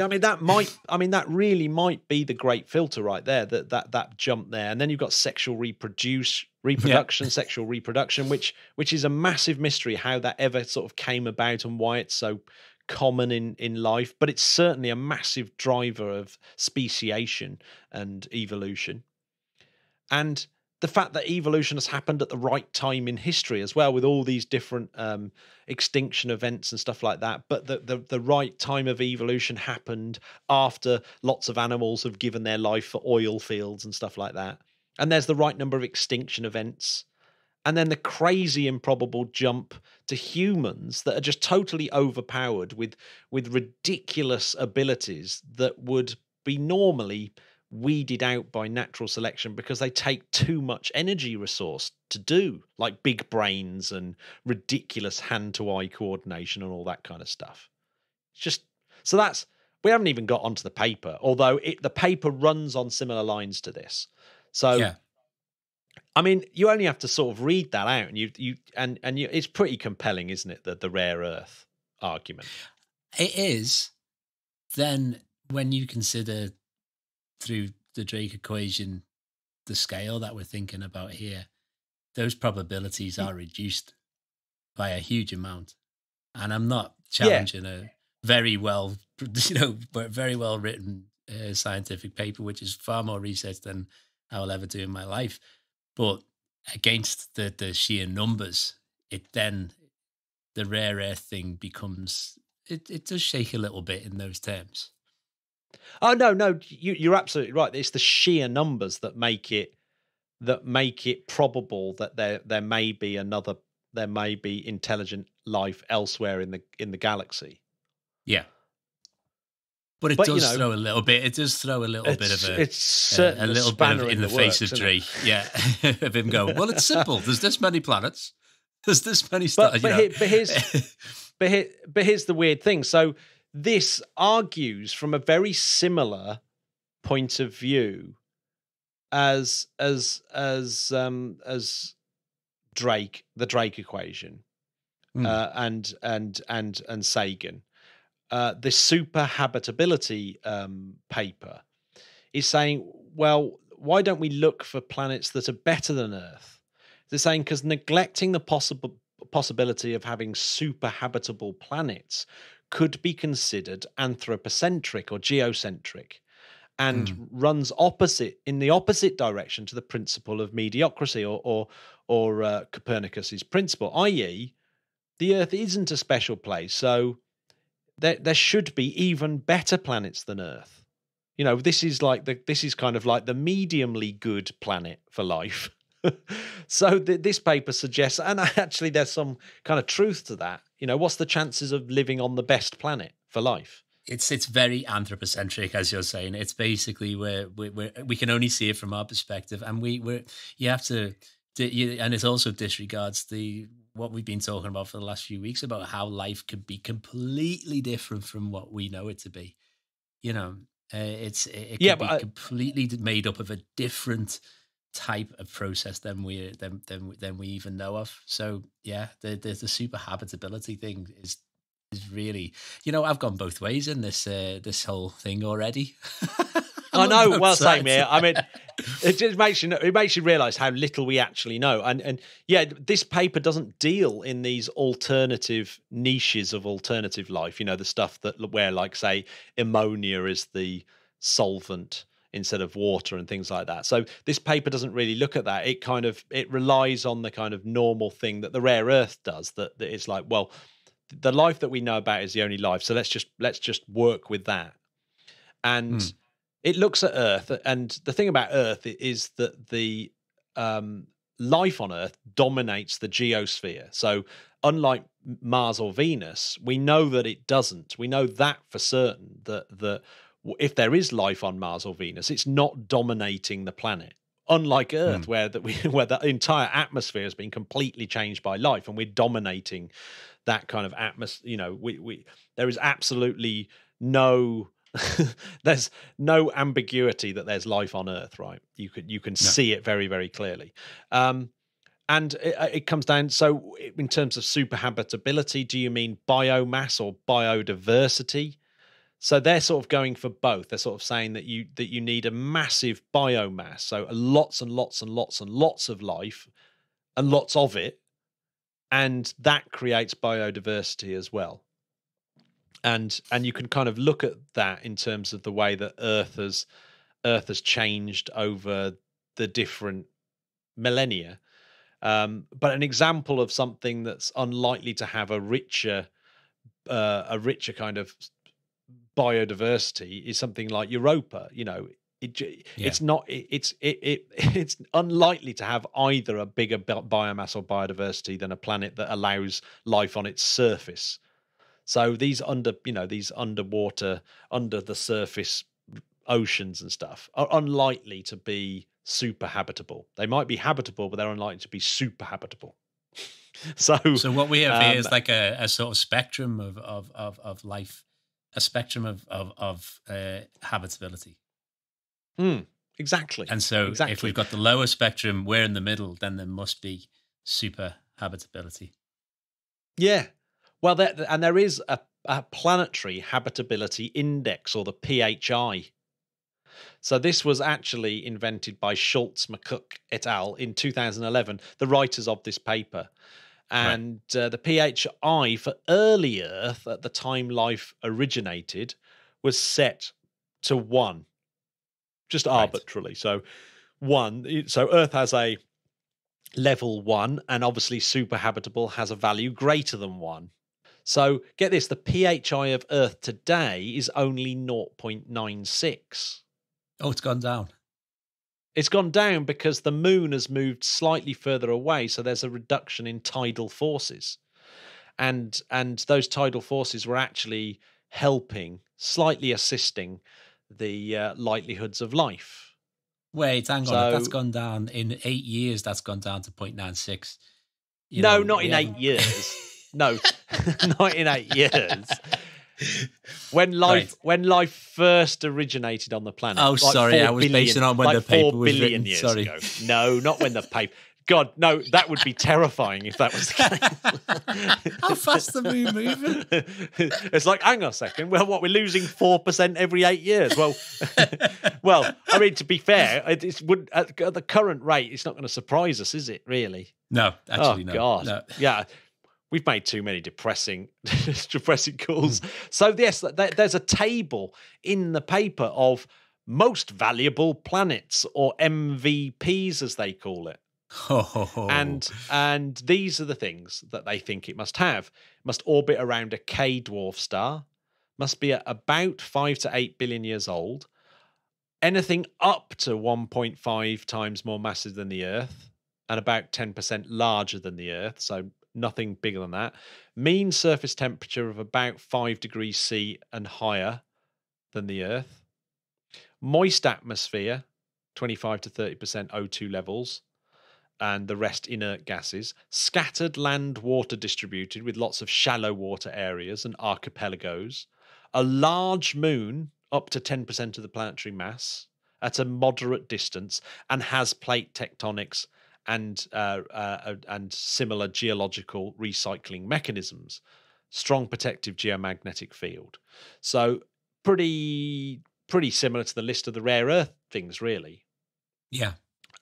I mean, that might, I mean, that really might be the great filter right there, that, that, that jump there. And then you've got sexual reproduce reproduction, yeah. sexual reproduction, which, which is a massive mystery, how that ever sort of came about and why it's so common in, in life, but it's certainly a massive driver of speciation and evolution. And the fact that evolution has happened at the right time in history as well, with all these different um, extinction events and stuff like that. But the, the, the right time of evolution happened after lots of animals have given their life for oil fields and stuff like that. And there's the right number of extinction events. And then the crazy, improbable jump to humans that are just totally overpowered with, with ridiculous abilities that would be normally weeded out by natural selection because they take too much energy resource to do, like big brains and ridiculous hand-to-eye coordination and all that kind of stuff. It's just so that's we haven't even got onto the paper, although it the paper runs on similar lines to this. So yeah. I mean, you only have to sort of read that out, and you you and and you, it's pretty compelling, isn't it? The the rare earth argument. It is. Then when you consider through the Drake equation, the scale that we're thinking about here, those probabilities are reduced by a huge amount. And I'm not challenging yeah. a very well, you know, but very well written uh, scientific paper, which is far more research than I will ever do in my life. But against the, the sheer numbers, it then, the rare earth thing becomes, it, it does shake a little bit in those terms. Oh no, no, you, you're absolutely right. It's the sheer numbers that make it that make it probable that there there may be another, there may be intelligent life elsewhere in the in the galaxy. Yeah, but it but, does you know, throw a little bit. It does throw a little bit of a it's a, a little bit of in the, the face works, of Drake. Yeah, of him going, well, it's simple. There's this many planets. There's this many stars. But, but, here, but here's but here, but here's the weird thing. So. This argues from a very similar point of view as as as um, as Drake, the Drake equation, mm. uh, and and and and Sagan. Uh, the superhabitability um, paper is saying, well, why don't we look for planets that are better than Earth? They're saying because neglecting the possible possibility of having superhabitable planets could be considered anthropocentric or geocentric, and mm. runs opposite in the opposite direction to the principle of mediocrity or or, or uh, Copernicus's principle, that is, the Earth isn't a special place, so there there should be even better planets than Earth. You know, this is like the this is kind of like the mediumly good planet for life. So th this paper suggests, and actually there's some kind of truth to that, you know, what's the chances of living on the best planet for life? it's it's very anthropocentric, as you're saying. It's basically where we we we can only see it from our perspective, and we we you have to, and it also disregards the what we've been talking about for the last few weeks about how life could be completely different from what we know it to be. You know, uh, it's it, it could yeah, be I... completely made up of a different type of process than we than than, than we even know of. So yeah, the the, the super habitability thing is. Is really, you know, I've gone both ways in this uh, this whole thing already. I know. Well, same here. I mean, it just makes you know, it makes you realise how little we actually know. And and yeah, this paper doesn't deal in these alternative niches of alternative life. You know, the stuff that where, like, say, ammonia is the solvent instead of water and things like that. So this paper doesn't really look at that. It kind of it relies on the kind of normal thing that the rare earth does. That that it's like, well, the life that we know about is the only life. So let's just, let's just work with that. And mm. it looks at Earth. And the thing about Earth is that the um, life on Earth dominates the geosphere. So unlike Mars or Venus, we know that it doesn't. We know that for certain, that, that if there is life on Mars or Venus, it's not dominating the planet. Unlike Earth, mm. where that we where the entire atmosphere has been completely changed by life, and we're dominating that kind of atmosphere. You know, we we there is absolutely no there's no ambiguity that there's life on Earth, right? You could you can no. see it very very clearly, um, and it, it comes down. So, in terms of superhabitability, do you mean biomass or biodiversity? So they're sort of going for both. They're sort of saying that you that you need a massive biomass, so lots and lots and lots and lots of life, and lots of it, and that creates biodiversity as well. And and you can kind of look at that in terms of the way that Earth has Earth has changed over the different millennia. Um, but an example of something that's unlikely to have a richer uh, a richer kind of biodiversity is something like Europa. You know, it, yeah. it's not, it, it's, it, it, it's unlikely to have either a bigger biomass or biodiversity than a planet that allows life on its surface. So these under, you know, these underwater, under the surface oceans and stuff are unlikely to be super habitable. They might be habitable, but they're unlikely to be super habitable. so, so what we have um, here is like a, a sort of spectrum of, of, of, of life. A spectrum of of, of uh, habitability. Mm, exactly. And so exactly. if we've got the lower spectrum, we're in the middle, then there must be super habitability. Yeah. Well, there, and there is a, a planetary habitability index, or the P H I. So this was actually invented by Schultz McCook et al. In two thousand eleven, the writers of this paper. And uh, the P H I for early Earth at the time life originated was set to one, just arbitrarily. Right. So one, so Earth has a level one, and obviously superhabitable has a value greater than one. So get this, the P H I of Earth today is only zero point nine six. Oh, it's gone down. It's gone down because the moon has moved slightly further away, so there's a reduction in tidal forces. And and those tidal forces were actually helping, slightly assisting the uh, likelihoods of life. Wait, hang on. So, that's gone down in eight years, that's gone down to zero point nine six. You no, know, not in haven't... eight years. No, not in eight years. When life, right. when life first originated on the planet. Oh, like sorry, I was billion, basing on when like the paper was written. Years sorry, ago. No, not when the paper. God, no, that would be terrifying if that was the case. How fast the moon moving? It's like, hang on a second. Well, what, we're losing four percent every eight years? Well, well, I mean, to be fair, it, it would at the current rate, it's not going to surprise us, is it? Really? No, actually, oh, no. God, no. yeah. We've made too many depressing, depressing calls. Mm. So yes, there's a table in the paper of most valuable planets, or M V Ps as they call it. Oh. And and these are the things that they think it must have. It must orbit around a K dwarf star. Must be at about five to eight billion years old. Anything up to one point five times more massive than the Earth, and about ten percent larger than the Earth. So nothing bigger than that. Mean surface temperature of about five degrees C and higher than the Earth. Moist atmosphere, twenty-five to thirty percent O two levels, and the rest inert gases. Scattered land water distributed with lots of shallow water areas and archipelagos. A large moon, up to ten percent of the planetary mass, at a moderate distance, and has plate tectonics and uh, uh, and similar geological recycling mechanisms. Strong protective geomagnetic field. So pretty pretty similar to the list of the rare earth things, really. Yeah.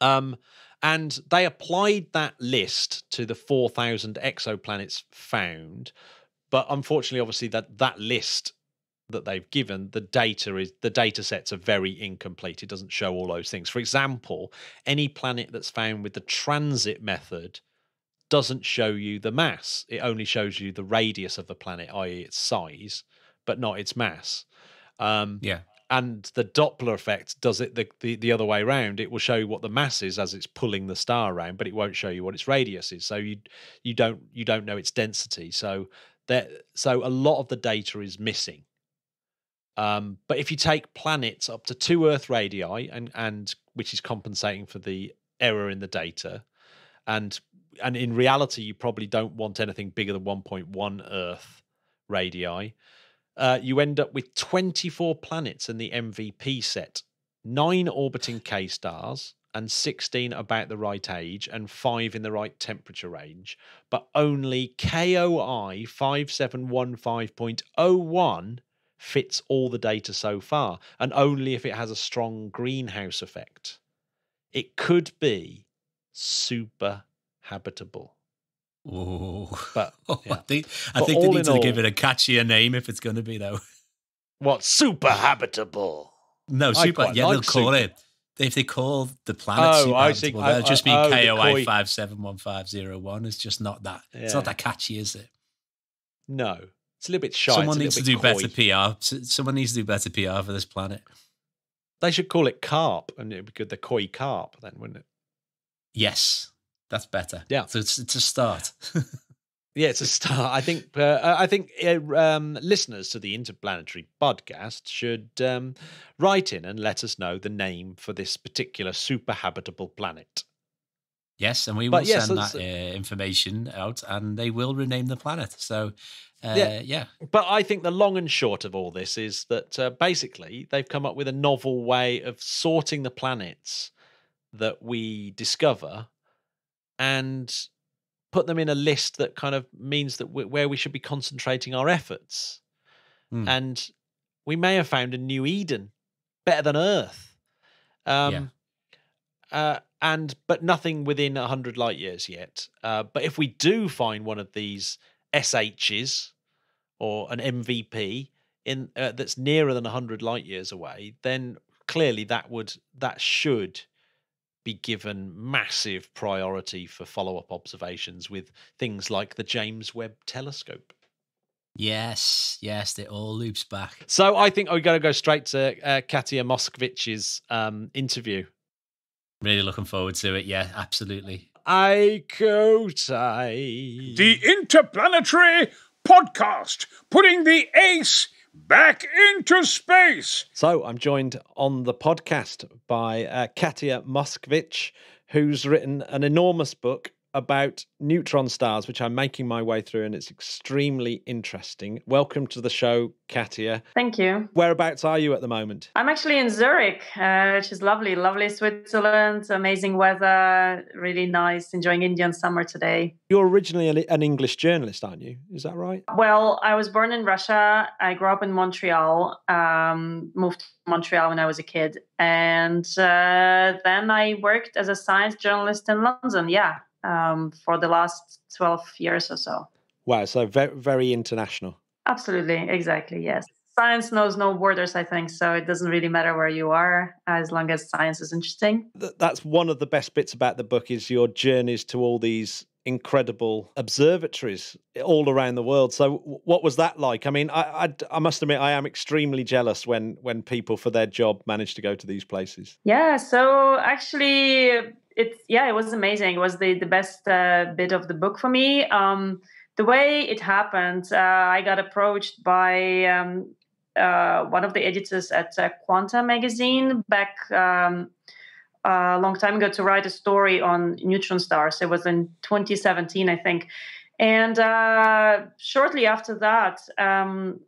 Um, and they applied that list to the four thousand exoplanets found, but unfortunately, obviously, that that list that they've given, the data is the data sets are very incomplete. It doesn't show all those things. For example, any planet that's found with the transit method doesn't show you the mass. It only shows you the radius of the planet, that is its size, but not its mass. Um, yeah. And the Doppler effect does it the, the, the other way around. It will show you what the mass is as it's pulling the star around, but it won't show you what its radius is. So you you don't you don't know its density. So that so a lot of the data is missing. Um, but if you take planets up to two Earth radii, and and which is compensating for the error in the data, and and in reality you probably don't want anything bigger than one point one Earth radii, uh, you end up with twenty-four planets in the M V P set, nine orbiting K stars, and sixteen about the right age, and five in the right temperature range, but only K O I five seven one five point oh one fits all the data so far, and only if it has a strong greenhouse effect. It could be super habitable. Ooh. But yeah. I think, I but think they need to all, give it a catchier name if it's going to be, though. What, super habitable? No, super. Yeah, like they'll call super. it. If they call the planet oh, super I habitable, they'll just mean oh, K O I five seven one five oh one. It's just not that. Yeah. It's not that catchy, is it? No. It's a little bit shy. Someone needs to do coy. better P R. Someone needs to do better P R for this planet. They should call it carp, and it would be good, the koi carp, then, wouldn't it? Yes, that's better. Yeah, so it's, it's a start. Yeah, it's a start. I think uh, I think uh, um, listeners to the Interplanetary Podcast should um, write in and let us know the name for this particular super habitable planet. Yes, and we will but, yes, send that uh, information out, and they will rename the planet. So. Uh, yeah. yeah, but I think the long and short of all this is that uh, basically they've come up with a novel way of sorting the planets that we discover and put them in a list that kind of means that we, where we should be concentrating our efforts. Mm. And we may have found a new Eden, better than Earth. Um, yeah. Uh, and but nothing within one hundred light years yet. Uh, but if we do find one of these S H's or an M V P in uh, that's nearer than one hundred light years away, then clearly that would that should be given massive priority for follow-up observations with things like the James Webb Telescope. Yes, yes, it all loops back. So I think we're going to go straight to uh, Katia Moskovich's um, interview. Really looking forward to it. Yeah, absolutely. I C O T I. The Interplanetary Podcast, putting the ace back into space. So I'm joined on the podcast by uh, Katia Moskovich, who's written an enormous book about neutron stars, which I'm making my way through, and it's extremely interesting. Welcome to the show, Katia. Thank you. Whereabouts are you at the moment? I'm actually in Zurich, uh, which is lovely. Lovely Switzerland, amazing weather, really nice, enjoying Indian summer today. You're originally an English journalist, aren't you? Is that right? Well, I was born in Russia. I grew up in Montreal, um, moved to Montreal when I was a kid. And uh, then I worked as a science journalist in London, yeah. Um, for the last twelve years or so. Wow, so very, very international. Absolutely, exactly, yes. Science knows no borders, I think, so it doesn't really matter where you are as long as science is interesting. Th- that's one of the best bits about the book is your journeys to all these incredible observatories all around the world. So what was that like? I mean, I, I, I must admit, I am extremely jealous when, when people for their job manage to go to these places. Yeah, so actually it's, yeah, it was amazing. It was the, the best uh, bit of the book for me. Um, the way it happened, uh, I got approached by um, uh, one of the editors at uh, Quanta magazine back um, a long time ago to write a story on neutron stars. It was in twenty seventeen, I think. And uh, shortly after that, um,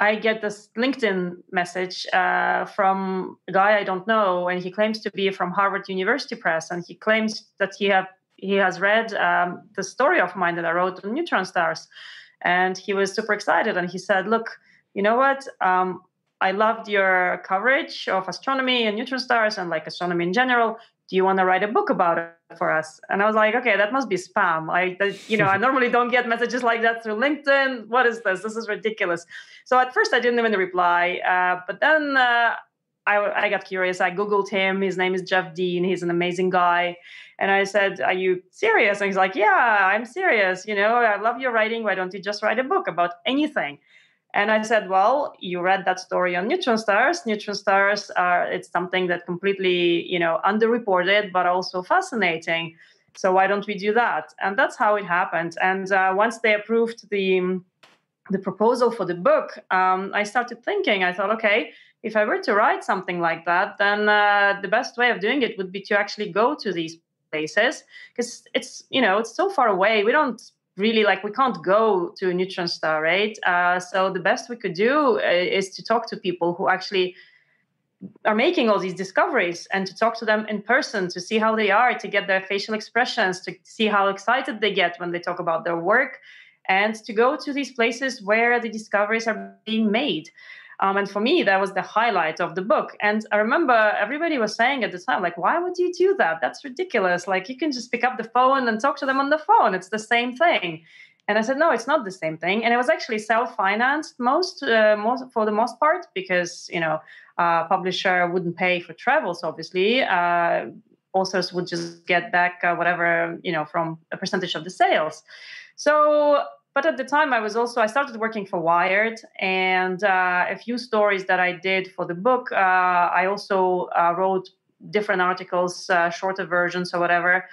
I get this LinkedIn message uh, from a guy I don't know, and he claims to be from Harvard University Press, and he claims that he have he has read um, the story of mine that I wrote on neutron stars, and he was super excited. And he said, "Look, you know what? Um, I loved your coverage of astronomy and neutron stars and like astronomy in general. Do you want to write a book about it for us?" And I was like, okay, that must be spam. I, that, you know, I normally don't get messages like that through LinkedIn. What is this? This is ridiculous. So at first I didn't even reply. Uh, but then uh, I, I got curious. I Googled him. His name is Jeff Dean. He's an amazing guy. And I said, "Are you serious?" And he's like, "Yeah, I'm serious. You know, I love your writing. Why don't you just write a book about anything?" And I said, "Well, you read that story on neutron stars. Neutron stars are, it's something that completely, you know, underreported, but also fascinating. So why don't we do that?" And that's how it happened. And uh, once they approved the, the proposal for the book, um, I started thinking, I thought, okay, if I were to write something like that, then uh, the best way of doing it would be to actually go to these places, because it's, you know, it's so far away. We don't really, like, we can't go to a neutron star, right? Uh, so the best we could do is to talk to people who actually are making all these discoveries, and to talk to them in person, to see how they are, to get their facial expressions, to see how excited they get when they talk about their work, and to go to these places where the discoveries are being made. Um, and for me, that was the highlight of the book. And I remember everybody was saying at the time, like, "Why would you do that? That's ridiculous. Like, you can just pick up the phone and talk to them on the phone. It's the same thing." And I said, "No, it's not the same thing." And it was actually self-financed most, uh, most for the most part, because, you know, uh, publisher wouldn't pay for travels, obviously. Uh, authors would just get back uh, whatever, you know, from a percentage of the sales. So... But at the time, I was also, I started working for Wired, and uh, a few stories that I did for the book, uh, I also uh, wrote different articles, uh, shorter versions or whatever,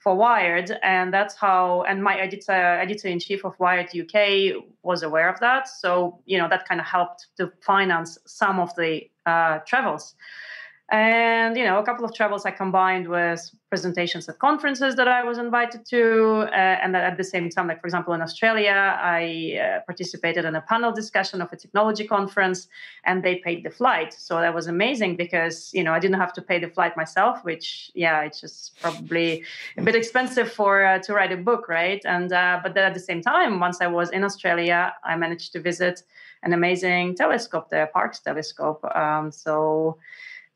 for Wired. And that's how, and my editor, editor-in-chief of Wired U K was aware of that. So, you know, that kind of helped to finance some of the uh, travels. And, you know, a couple of travels I combined with presentations at conferences that I was invited to. Uh, and that at the same time, like, for example, in Australia, I uh, participated in a panel discussion of a technology conference, and they paid the flight. So that was amazing, because, you know, I didn't have to pay the flight myself, which, yeah, it's just probably a bit expensive for uh, to write a book, right? And uh, but then at the same time, once I was in Australia, I managed to visit an amazing telescope there, Parkes Telescope. Um, so...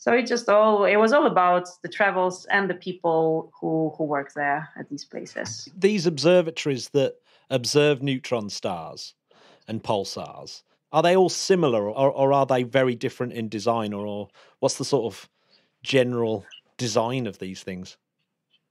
So it just all, it was all about the travels and the people who, who work there at these places. These observatories that observe neutron stars and pulsars, are they all similar, or, or are they very different in design, or, or what's the sort of general design of these things?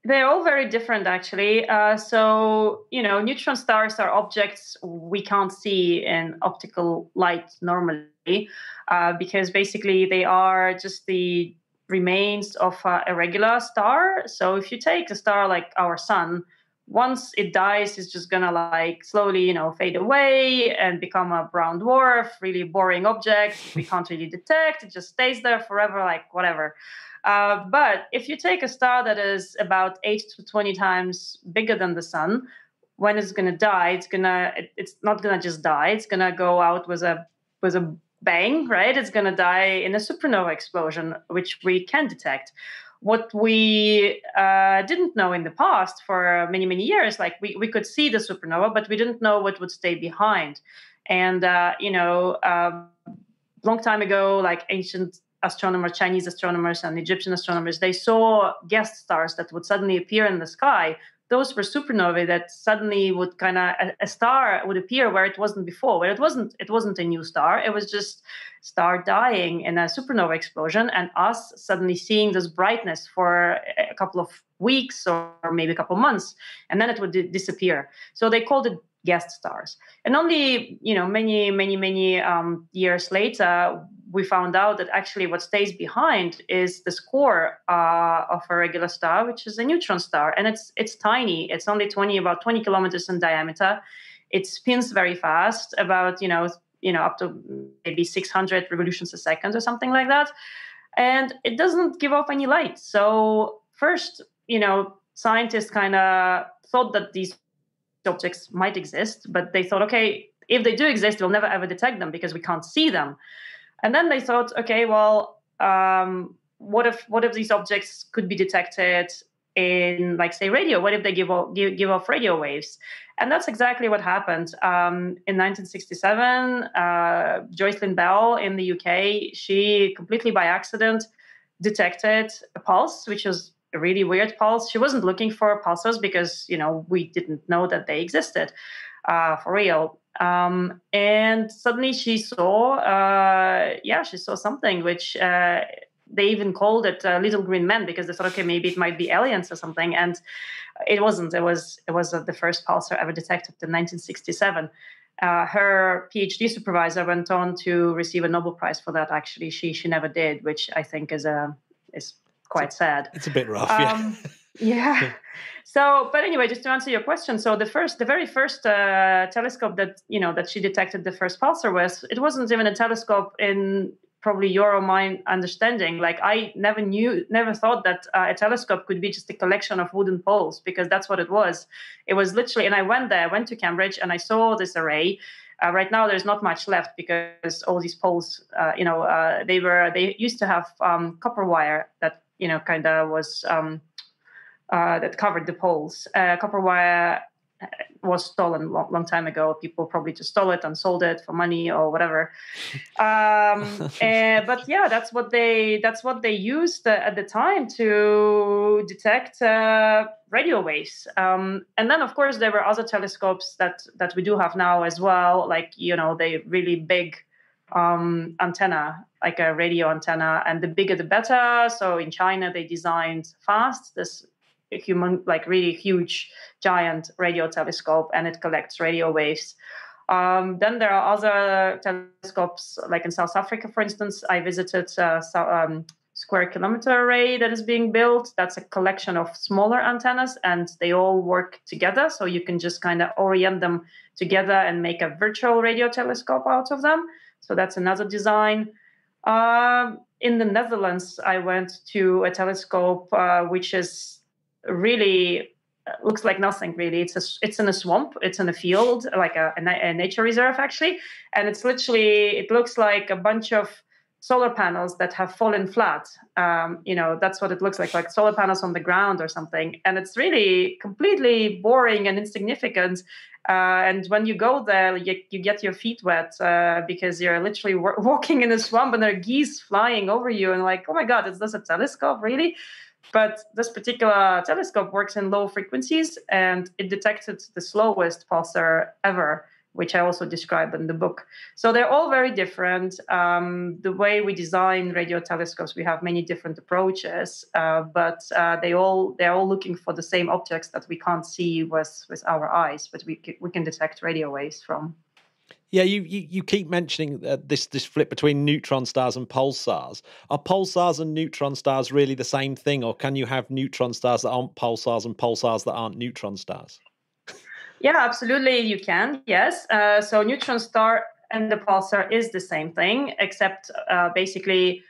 They're all very different, actually. Uh, so, you know, neutron stars are objects we can't see in optical light normally, uh, because basically they are just the remains of uh, a regular star. So if you take a star like our sun, once it dies, it's just going to, like, slowly, you know, fade away and become a brown dwarf, really boring object we can't really detect. It just stays there forever, like, whatever. Uh, but if you take a star that is about eight to twenty times bigger than the sun, when it's going to die, it's going to, it, it's not going to just die. It's going to go out with a, with a bang, right? It's going to die in a supernova explosion, which we can detect. What we uh, didn't know in the past for many, many years, like, we, we could see the supernova, but we didn't know what would stay behind. And, uh, you know, uh, long time ago, like, ancient astronomers, Chinese astronomers and Egyptian astronomers, they saw guest stars that would suddenly appear in the sky. Those were supernovae that suddenly would kind of, a, a star would appear where it wasn't before, where it wasn't, it wasn't a new star. It was just star dying in a supernova explosion, and us suddenly seeing this brightness for a couple of weeks or maybe a couple of months, and then it would d- disappear. So they called it guest stars. And only, you know, many, many, many um, years later, we found out that actually what stays behind is the score uh, of a regular star, which is a neutron star. And it's it's tiny. It's only twenty, about twenty kilometers in diameter. It spins very fast, about, you know, you know, up to maybe six hundred revolutions a second or something like that. And it doesn't give off any light. So first, you know, scientists kind of thought that these objects might exist, but they thought, okay, if they do exist, we'll never ever detect them because we can't see them. And then they thought, okay, well, um, what if what if these objects could be detected in, like, say, radio? What if they give off, give, give off radio waves? And that's exactly what happened. Um, in nineteen sixty-seven, uh, Joycelyn Bell in the U K, she completely by accident detected a pulse, which was a really weird pulse. She wasn't looking for pulsars because, you know, we didn't know that they existed uh, for real. Um, and suddenly she saw, uh, yeah, she saw something which uh, they even called it uh, little green men because they thought, okay, maybe it might be aliens or something. And it wasn't. It was it was uh, the first pulsar ever detected in nineteen sixty-seven. Uh, her PhD supervisor went on to receive a Nobel Prize for that. Actually, she she never did, which I think is a is quite it's, sad. It's a bit rough, um, yeah. Yeah. So, but anyway, just to answer your question, so the first, the very first uh, telescope that, you know, that she detected the first pulsar with, it wasn't even a telescope in probably your or my understanding. Like, I never knew, never thought that uh, a telescope could be just a collection of wooden poles, because that's what it was. It was literally, and I went there, I went to Cambridge and I saw this array. Uh, right now, there's not much left because all these poles, uh, you know, uh, they were, they used to have um, copper wire that, you know, kind of was... Um, Uh, that covered the poles. Uh, copper wire was stolen long, long time ago. People probably just stole it and sold it for money or whatever. Um, uh, but yeah, that's what they that's what they used uh, at the time to detect uh, radio waves. Um, and then, of course, there were other telescopes that that we do have now as well. Like, you know, the really big um, antenna, like a radio antenna, and the bigger the better. So in China, they designed FAST, this a human, like really huge, giant radio telescope, and it collects radio waves. Um, then there are other telescopes, like in South Africa, for instance. I visited a um, square kilometer array that is being built. That's a collection of smaller antennas, and they all work together. So you can just kind of orient them together and make a virtual radio telescope out of them. So that's another design. Uh, in the Netherlands, I went to a telescope uh, which is really looks like nothing, really. It's a, it's in a swamp. It's in a field, like a, a nature reserve, actually. And it's literally, it looks like a bunch of solar panels that have fallen flat. Um, you know, that's what it looks like, like solar panels on the ground or something. And it's really completely boring and insignificant. Uh, and when you go there, you, you get your feet wet uh, because you're literally w- walking in a swamp and there are geese flying over you. And like, oh my God, is this a telescope, really? But this particular telescope works in low frequencies, and it detected the slowest pulsar ever, which I also describe in the book. So they're all very different. Um, the way we design radio telescopes, we have many different approaches, uh, but uh, they all they're all looking for the same objects that we can't see with with our eyes, but we we can detect radio waves from. Yeah, you, you, you keep mentioning uh, this this flip between neutron stars and pulsars. Are pulsars and neutron stars really the same thing, or can you have neutron stars that aren't pulsars and pulsars that aren't neutron stars? Yeah, absolutely you can, yes. Uh, so neutron star and the pulsar is the same thing, except uh, basically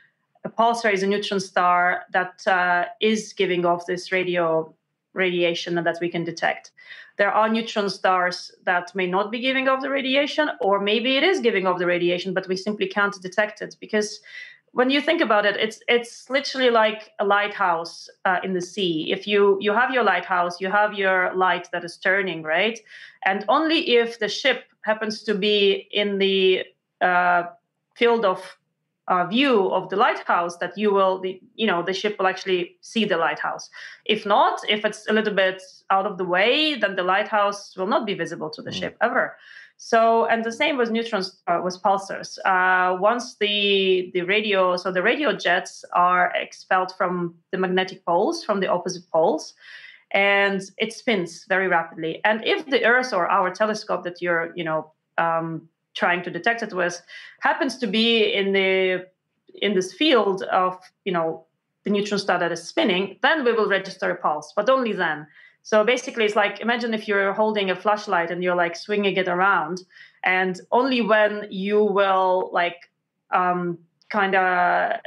a pulsar is a neutron star that uh, is giving off this radio radiation that we can detect. There are neutron stars that may not be giving off the radiation, or maybe it is giving off the radiation, but we simply can't detect it. Because when you think about it, it's it's literally like a lighthouse uh, in the sea. If you, you have your lighthouse, you have your light that is turning, right? And only if the ship happens to be in the uh, field of Uh, view of the lighthouse that you will, the, you know, the ship will actually see the lighthouse. If not, if it's a little bit out of the way, then the lighthouse will not be visible to the mm. ship ever. So, and the same with neutrons, uh, with pulsars. Uh, once the the radio, so the radio jets are expelled from the magnetic poles, from the opposite poles, and it spins very rapidly. And if the Earth or our telescope that you're, you know, um, trying to detect it with, happens to be in the in this field of, you know, the neutron star that is spinning, then we will register a pulse, but only then. So basically, it's like, imagine if you're holding a flashlight and you're like swinging it around, and only when you will like um, kind of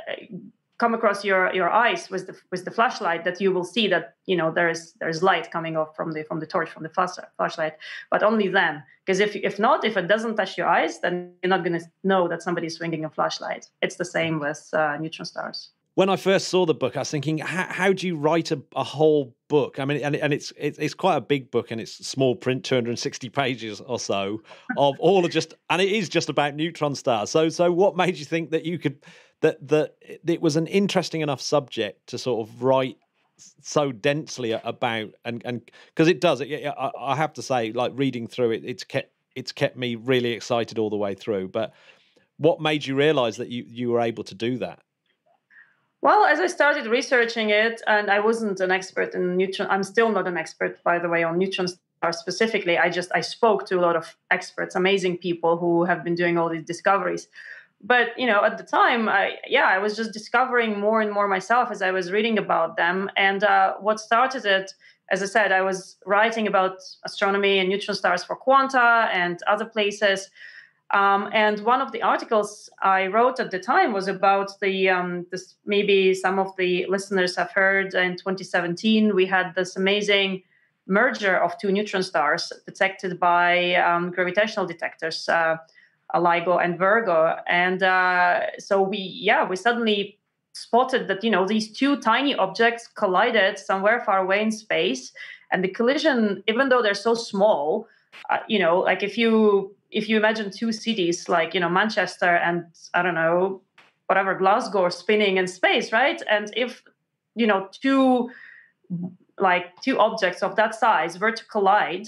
come across your, your eyes with the with the flashlight that you will see that, you know, there is there is light coming off from the from the torch, from the flash, flashlight, but only then. Because if if not, if it doesn't touch your eyes, then you're not going to know that somebody's swinging a flashlight. It's the same with uh, neutron stars. When I first saw the book, I was thinking, how, how do you write a, a whole book? I mean, and, and it's, it's it's quite a big book, and it's small print, two hundred sixty pages or so of all of just, and it is just about neutron stars. So, so what made you think that you could, that that it was an interesting enough subject to sort of write so densely about, and and because it does, it, I, I have to say, like reading through it, it's kept it's kept me really excited all the way through. But what made you realise that you you were able to do that? Well, as I started researching it, and I wasn't an expert in neutron, I'm still not an expert, by the way, on neutron stars specifically. I just, I spoke to a lot of experts, amazing people who have been doing all these discoveries. But, you know, at the time, I, yeah, I was just discovering more and more myself as I was reading about them. And uh, what started it, as I said, I was writing about astronomy and neutron stars for Quanta and other places. Um, and one of the articles I wrote at the time was about the, um, this, maybe some of the listeners have heard, in twenty seventeen, we had this amazing merger of two neutron stars detected by um, gravitational detectors, uh, LIGO and Virgo. And uh, so we, yeah, we suddenly spotted that, you know, these two tiny objects collided somewhere far away in space. And the collision, even though they're so small, uh, you know, like if you... if you imagine two cities like, you know, Manchester and, I don't know, whatever, Glasgow spinning in space, right? And if, you know, two, like two objects of that size were to collide,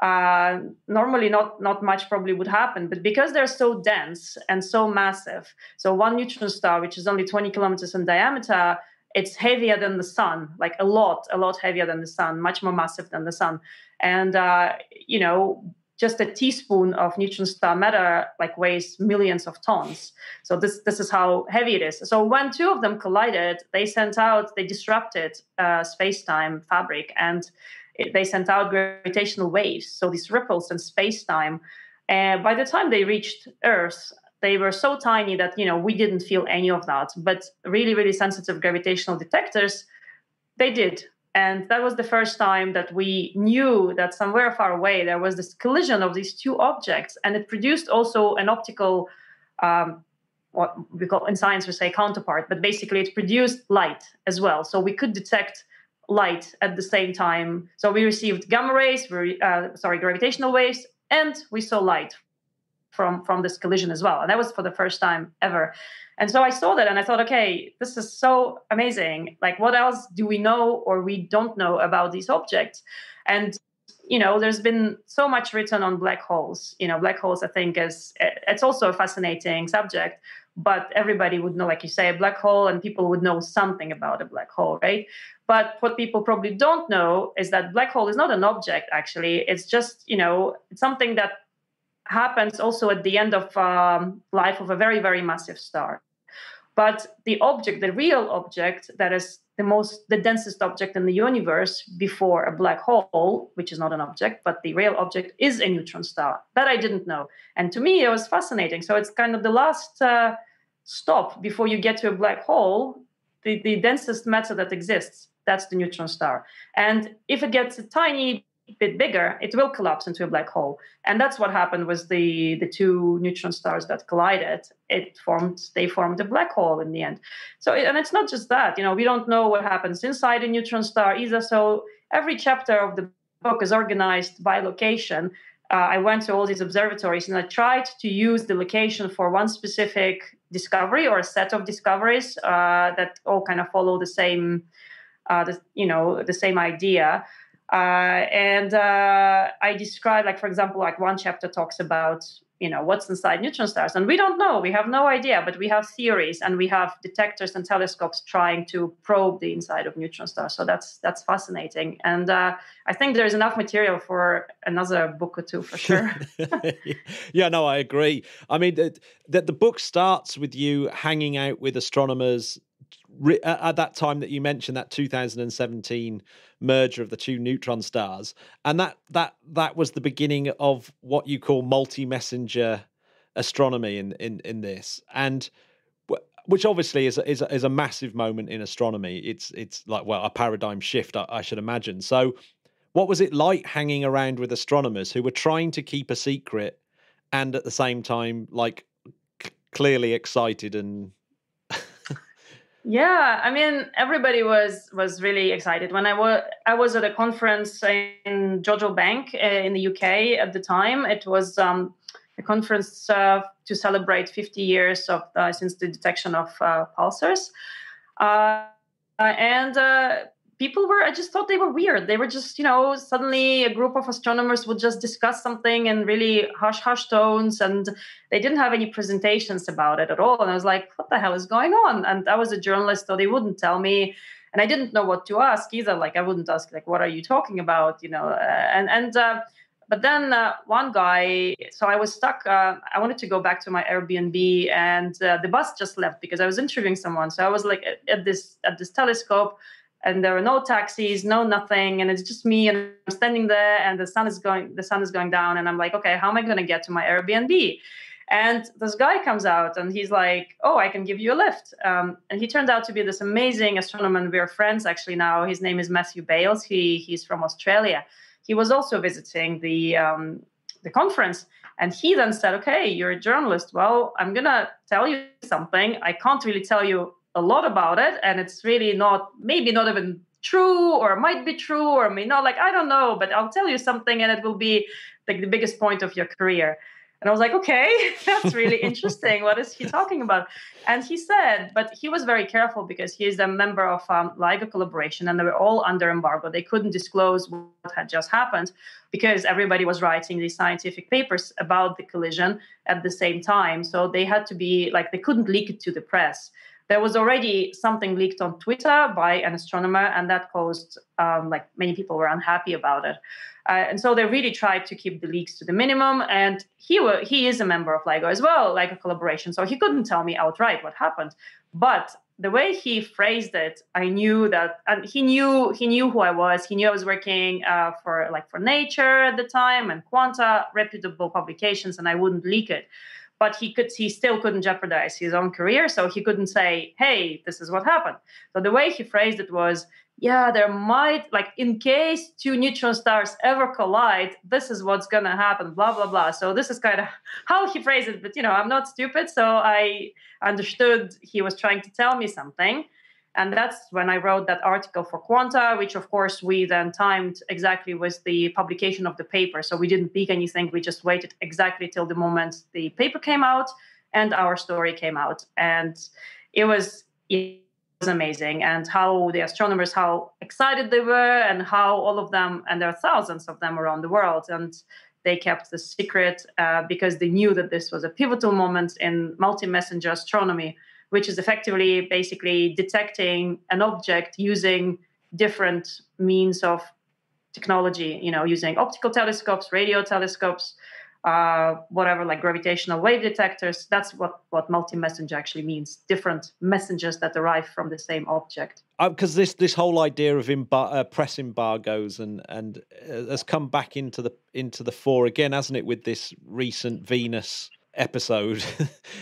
uh, normally not, not much probably would happen. But because they're so dense and so massive, so one neutron star, which is only twenty kilometers in diameter, it's heavier than the sun, like a lot, a lot heavier than the sun, much more massive than the sun. And, uh, you know, just a teaspoon of neutron star matter like weighs millions of tons. So this this is how heavy it is. So when two of them collided, they sent out, they disrupted uh, space-time fabric, and it, they sent out gravitational waves. So these ripples in space-time. And by the time they reached Earth, they were so tiny that, you know, we didn't feel any of that. But really, really sensitive gravitational detectors, they did. And that was the first time that we knew that somewhere far away there was this collision of these two objects, and it produced also an optical, um, what we call in science we say counterpart, but basically it produced light as well. So we could detect light at the same time. So we received gamma rays, we, uh, sorry, gravitational waves, and we saw light from from this collision as well. And that was for the first time ever. And so I saw that and I thought, okay, this is so amazing. Like, what else do we know or we don't know about these objects? And, you know, there's been so much written on black holes. You know, black holes, I think, is, it's also a fascinating subject, but everybody would know, like you say, a black hole, and people would know something about a black hole, right? But what people probably don't know is that black hole is not an object, actually. It's just, you know, it's something that happens also at the end of um, life of a very, very massive star. But the object, the real object that is the most, the densest object in the universe before a black hole, which is not an object, but the real object is a neutron star. That I didn't know. And to me, it was fascinating. So it's kind of the last uh, stop before you get to a black hole, the, the densest matter that exists, that's the neutron star. And if it gets a tiny bit bigger, it will collapse into a black hole. And that's what happened with the the two neutron stars that collided. It formed, they formed a black hole in the end. So, and it's not just that, you know, we don't know what happens inside a neutron star either. So every chapter of the book is organized by location. Uh, I went to all these observatories and I tried to use the location for one specific discovery or a set of discoveries uh, that all kind of follow the same, uh, the, you know, the same idea. Uh, and uh, I describe, like, for example, like one chapter talks about you know, what's inside neutron stars. And we don't know, we have no idea, but we have theories and we have detectors and telescopes trying to probe the inside of neutron stars. So that's that's fascinating. And uh, I think there's enough material for another book or two for sure. Yeah, no, I agree. I mean, that the, the book starts with you hanging out with astronomers at that time that you mentioned, that two thousand seventeen merger of the two neutron stars, and that that that was the beginning of what you call multi-messenger astronomy in in in this, and which obviously is is is a massive moment in astronomy. It's it's like, well, a paradigm shift, I, I should imagine. So, what was it like hanging around with astronomers who were trying to keep a secret and at the same time, like, c- clearly excited and Yeah, I mean, everybody was was really excited. When I was I was at a conference in Jodrell Bank uh, in the U K at the time. It was um, a conference uh, to celebrate fifty years of uh, since the detection of uh, pulsars, uh, and uh, people were. I just thought they were weird. They were just, you know, suddenly a group of astronomers would just discuss something in really hush hush tones, and they didn't have any presentations about it at all. And I was like, what the hell is going on? And I was a journalist, so they wouldn't tell me. And I didn't know what to ask either. Like, I wouldn't ask, like, what are you talking about? You know, uh, and, and, uh, but then uh, one guy, so I was stuck. Uh, I wanted to go back to my Airbnb, and uh, the bus just left because I was interviewing someone. So I was like at, at this, at this telescope, and there are no taxis, no nothing, and it's just me, and I'm standing there, and the sun is going, the sun is going down, and I'm like, okay, how am I going to get to my Airbnb? And this guy comes out, and he's like, oh, I can give you a lift. Um, and he turned out to be this amazing astronomer, and we're friends actually now. His name is Matthew Bales. He he's from Australia. He was also visiting the um, the conference, and he then said, okay, you're a journalist. Well, I'm gonna tell you something. I can't really tell you a lot about it, and it's really not, maybe not even true, or might be true, or may not, like, I don't know, but I'll tell you something, and it will be like the biggest point of your career. And I was like, okay, that's really interesting. What is he talking about? And he said, but he was very careful because he is a member of um, LIGO collaboration, and they were all under embargo. They couldn't disclose what had just happened because everybody was writing these scientific papers about the collision at the same time. So they had to be like, they couldn't leak it to the press. There was already something leaked on Twitter by an astronomer, and that caused, um, like, many people were unhappy about it. Uh, and so they really tried to keep the leaks to the minimum. And he were, he is a member of LIGO as well, LIGO collaboration, so he couldn't tell me outright what happened. But the way he phrased it, I knew that, and he knew he knew who I was. He knew I was working uh, for, like, for Nature at the time, and Quanta, reputable publications, and I wouldn't leak it. But he could, he still couldn't jeopardize his own career, so he couldn't say, hey, this is what happened. So the way he phrased it was, yeah, there might, like, in case two neutron stars ever collide, this is what's going to happen, blah, blah, blah. So this is kind of how he phrased it, but, you know, I'm not stupid, so I understood he was trying to tell me something. And that's when I wrote that article for Quanta, which, of course, we then timed exactly with the publication of the paper. So we didn't leak anything. We just waited exactly till the moment the paper came out and our story came out. And it was, it was amazing. And how the astronomers, how excited they were, and how all of them, and there are thousands of them around the world, and they kept the secret uh, because they knew that this was a pivotal moment in multi-messenger astronomy, which is effectively basically detecting an object using different means of technology, you know, using optical telescopes, radio telescopes, uh, whatever, like gravitational wave detectors. That's what, what multi-messenger actually means, different messengers that arrive from the same object. Because uh, this this whole idea of embar- uh, press embargoes and and uh, has come back into the into the fore again, hasn't it, with this recent Venus episode?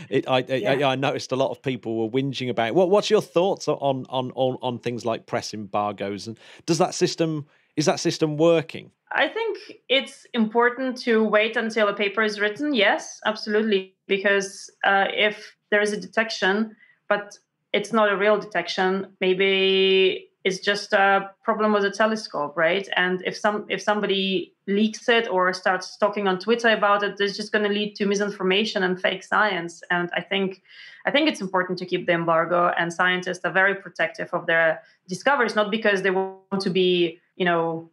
it, I, yeah. I, I noticed a lot of people were whinging about it. What, what's your thoughts on, on on on things like press embargoes, and does that system is that system working? I think it's important to wait until a paper is written. Yes, absolutely, because uh, if there is a detection, but it's not a real detection, maybe it's just a problem with a telescope, right? And if some if somebody leaks it or starts talking on Twitter about it, it's just going to lead to misinformation and fake science. And I think I think it's important to keep the embargo. And scientists are very protective of their discoveries, not because they want to be, you know,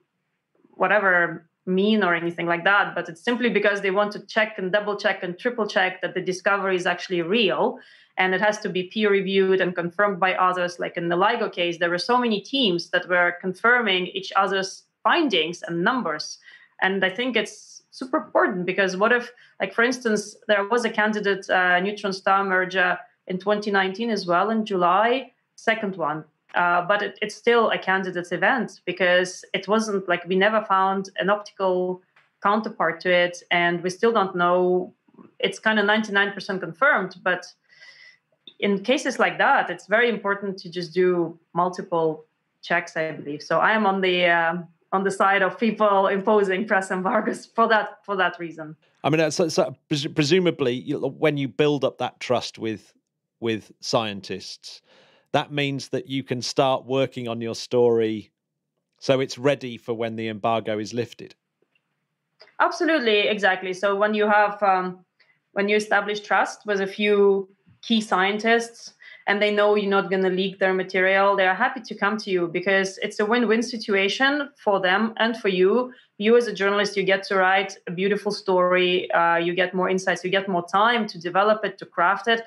whatever, mean or anything like that, but it's simply because they want to check and double check and triple check that the discovery is actually real, and it has to be peer reviewed and confirmed by others. Like in the LIGO case, there were so many teams that were confirming each other's findings and numbers. And I think it's super important because what if, like, for instance, there was a candidate uh, neutron star merger in twenty nineteen as well, in July, second one. Uh, but it, it's still a candidates event because it wasn't like we never found an optical counterpart to it. And we still don't know. It's kind of ninety-nine percent confirmed. But in cases like that, it's very important to just do multiple checks, I believe. So I am on the uh, on the side of people imposing press embargoes for that for that reason. I mean, so, so presumably, you, when you build up that trust with with scientists, that means that you can start working on your story so it's ready for when the embargo is lifted. Absolutely, exactly. So when you have, um, when you establish trust with a few key scientists and they know you're not going to leak their material, they're happy to come to you because it's a win-win situation for them and for you. You as a journalist, you get to write a beautiful story. Uh, you get more insights, you get more time to develop it, to craft it.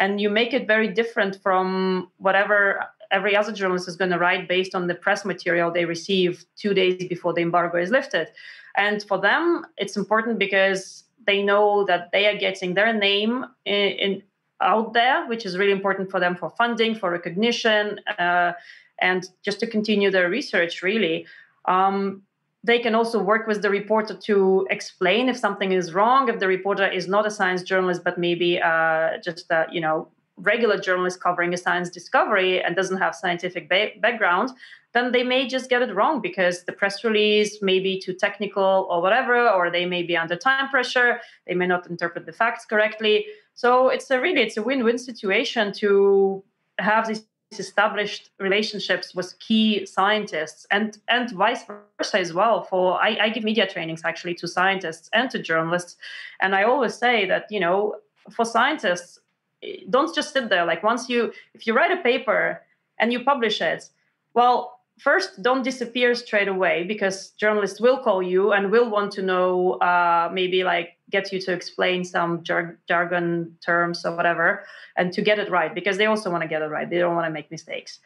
And you make it very different from whatever every other journalist is going to write based on the press material they receive two days before the embargo is lifted. And for them, it's important because they know that they are getting their name in, in, out there, which is really important for them for funding, for recognition, uh, and just to continue their research, really. Um, They can also work with the reporter to explain if something is wrong, if the reporter is not a science journalist, but maybe uh, just a, you know, regular journalist covering a science discovery and doesn't have scientific ba- background, then they may just get it wrong because the press release may be too technical or whatever, or they may be under time pressure. They may not interpret the facts correctly. So it's a really, it's a win-win situation to have these established relationships with key scientists and and vice versa as well. For I, I give media trainings actually to scientists and to journalists, and I always say that, you know, for scientists, don't just sit there. Like, once you if you write a paper and you publish it, well, first, don't disappear straight away because journalists will call you and will want to know, uh, maybe like get you to explain some jar- jargon terms or whatever, and to get it right because they also want to get it right. They don't want to make mistakes.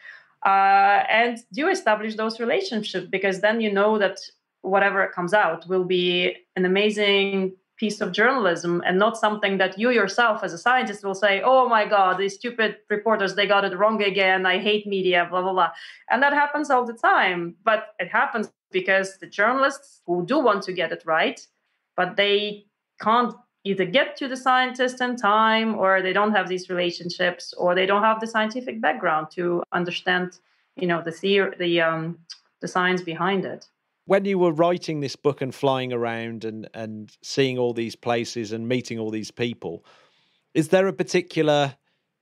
Uh, and do establish those relationships because then you know that whatever comes out will be an amazing piece of journalism and not something that you yourself as a scientist will say, oh my God, these stupid reporters, they got it wrong again. I hate media, blah, blah, blah. And that happens all the time. But it happens because the journalists who do want to get it right, but they can't either get to the scientist in time, or they don't have these relationships, or they don't have the scientific background to understand, you know, the theory, the, um, the science behind it. When you were writing this book and flying around and, and seeing all these places and meeting all these people, is there a particular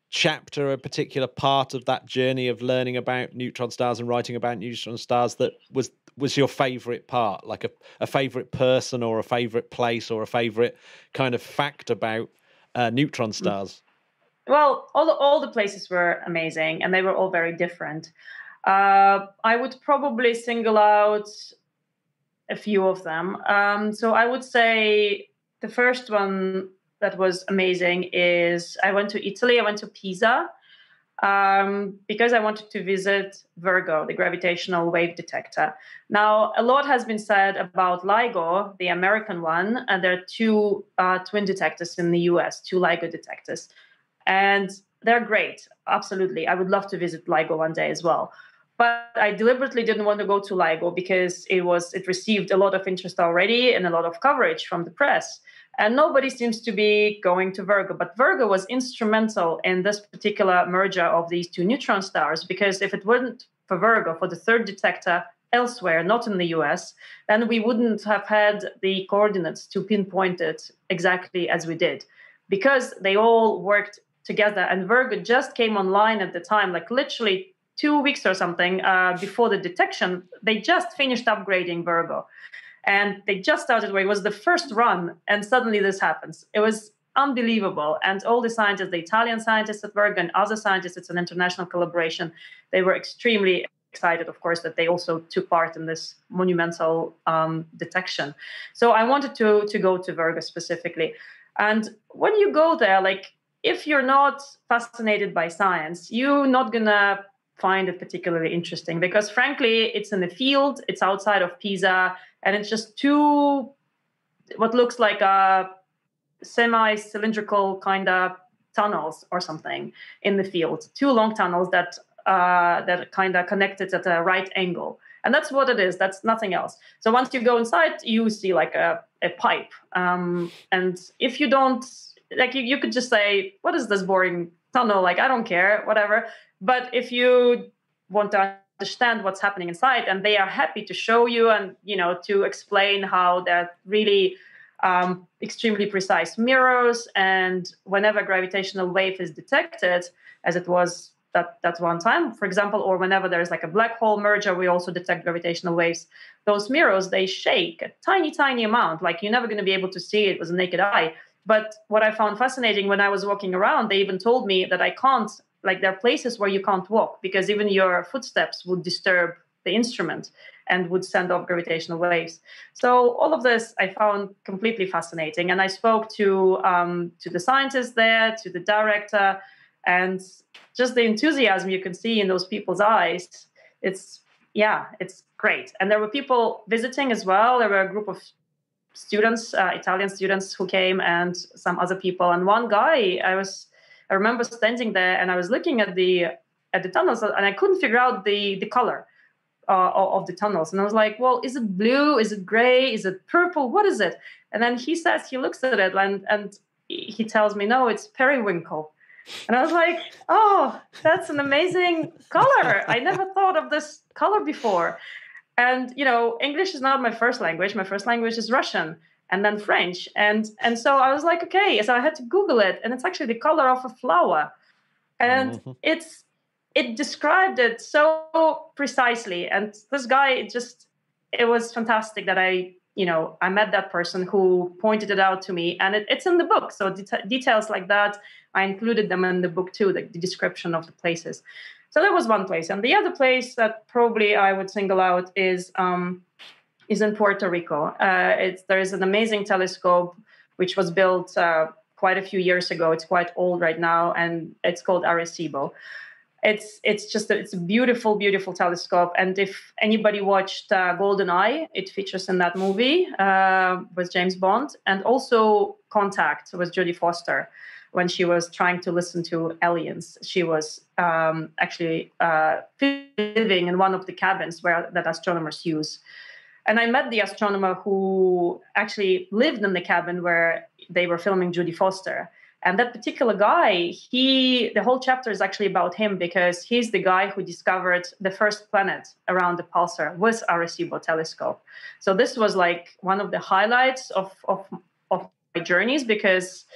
chapter, a particular part of that journey of learning about neutron stars and writing about neutron stars that was was your favourite part, like a, a favourite person or a favourite place or a favourite kind of fact about uh, neutron stars? Well, all the, all the places were amazing and they were all very different. Uh, I would probably single out a few of them. Um, so I would say the first one that was amazing is I went to Italy. I went to Pisa um, because I wanted to visit Virgo, the gravitational wave detector. Now, a lot has been said about LIGO, the American one, and there are two uh, twin detectors in the U S, two LIGO detectors. And they're great. Absolutely. I would love to visit LIGO one day as well. But I deliberately didn't want to go to LIGO because it was it received a lot of interest already and a lot of coverage from the press. And nobody seems to be going to Virgo. But Virgo was instrumental in this particular merger of these two neutron stars, because if it weren't for Virgo, for the third detector elsewhere, not in the U S, then we wouldn't have had the coordinates to pinpoint it exactly as we did, because they all worked together. And Virgo just came online at the time, like literally two weeks or something uh, before the detection. They just finished upgrading Virgo and they just started where it was the first run. And suddenly this happens. It was unbelievable. And all the scientists, the Italian scientists at Virgo and other scientists, it's an international collaboration. They were extremely excited, of course, that they also took part in this monumental um, detection. So I wanted to to go to Virgo specifically. And when you go there, like, if you're not fascinated by science, you're not going to find it particularly interesting, because frankly, it's in the field, it's outside of Pisa, and it's just too, what looks like a semi-cylindrical kind of tunnels or something in the field, two long tunnels that uh, that kind of connected at a right angle. And that's what it is. That's nothing else. So once you go inside, you see like a, a pipe. Um, and if you don't, like you, you could just say, what is this boring tunnel? Like, I don't care, whatever. But if you want to understand what's happening inside, and they are happy to show you and, you know, to explain how they're really um, extremely precise mirrors. And whenever gravitational wave is detected, as it was that, that one time, for example, or whenever there's like a black hole merger, we also detect gravitational waves. Those mirrors, they shake a tiny, tiny amount. Like, you're never going to be able to see it with a naked eye. But what I found fascinating when I was walking around, they even told me that I can't, like, there are places where you can't walk because even your footsteps would disturb the instrument and would send off gravitational waves. So all of this I found completely fascinating. And I spoke to um, to the scientists there, to the director, and just the enthusiasm you can see in those people's eyes. It's, yeah, it's great. And there were people visiting as well. There were a group of students, uh, Italian students who came, and some other people. And one guy, I was, I remember standing there and I was looking at the at the tunnels and I couldn't figure out the the color uh, of the tunnels. And I was like, well, is it blue? Is it gray? Is it purple? What is it? And then he says, he looks at it and, and he tells me, no, it's periwinkle. And I was like, oh, that's an amazing color. I never thought of this color before. And, you know, English is not my first language. My first language is Russian and then French. And and so I was like, okay, so I had to Google it. And it's actually the color of a flower. And mm-hmm. it's it described it so precisely. And this guy, it just, it was fantastic that I, you know, I met that person who pointed it out to me. And it, it's in the book. So det- details like that, I included them in the book too, the, the description of the places. So that was one place. And the other place that probably I would single out is um, is in Puerto Rico. Uh, it's, there is an amazing telescope which was built uh, quite a few years ago. It's quite old right now, and it's called Arecibo. It's it's just a, it's a beautiful, beautiful telescope. And if anybody watched uh, GoldenEye, it features in that movie uh, with James Bond, and also Contact with Jodie Foster. When she was trying to listen to aliens, she was um, actually uh, living in one of the cabins where that astronomers use. And I met the astronomer who actually lived in the cabin where they were filming Jodie Foster. And that particular guy, he the whole chapter is actually about him, because he's the guy who discovered the first planet around the pulsar with Arecibo telescope. So this was like one of the highlights of of, of my journeys, because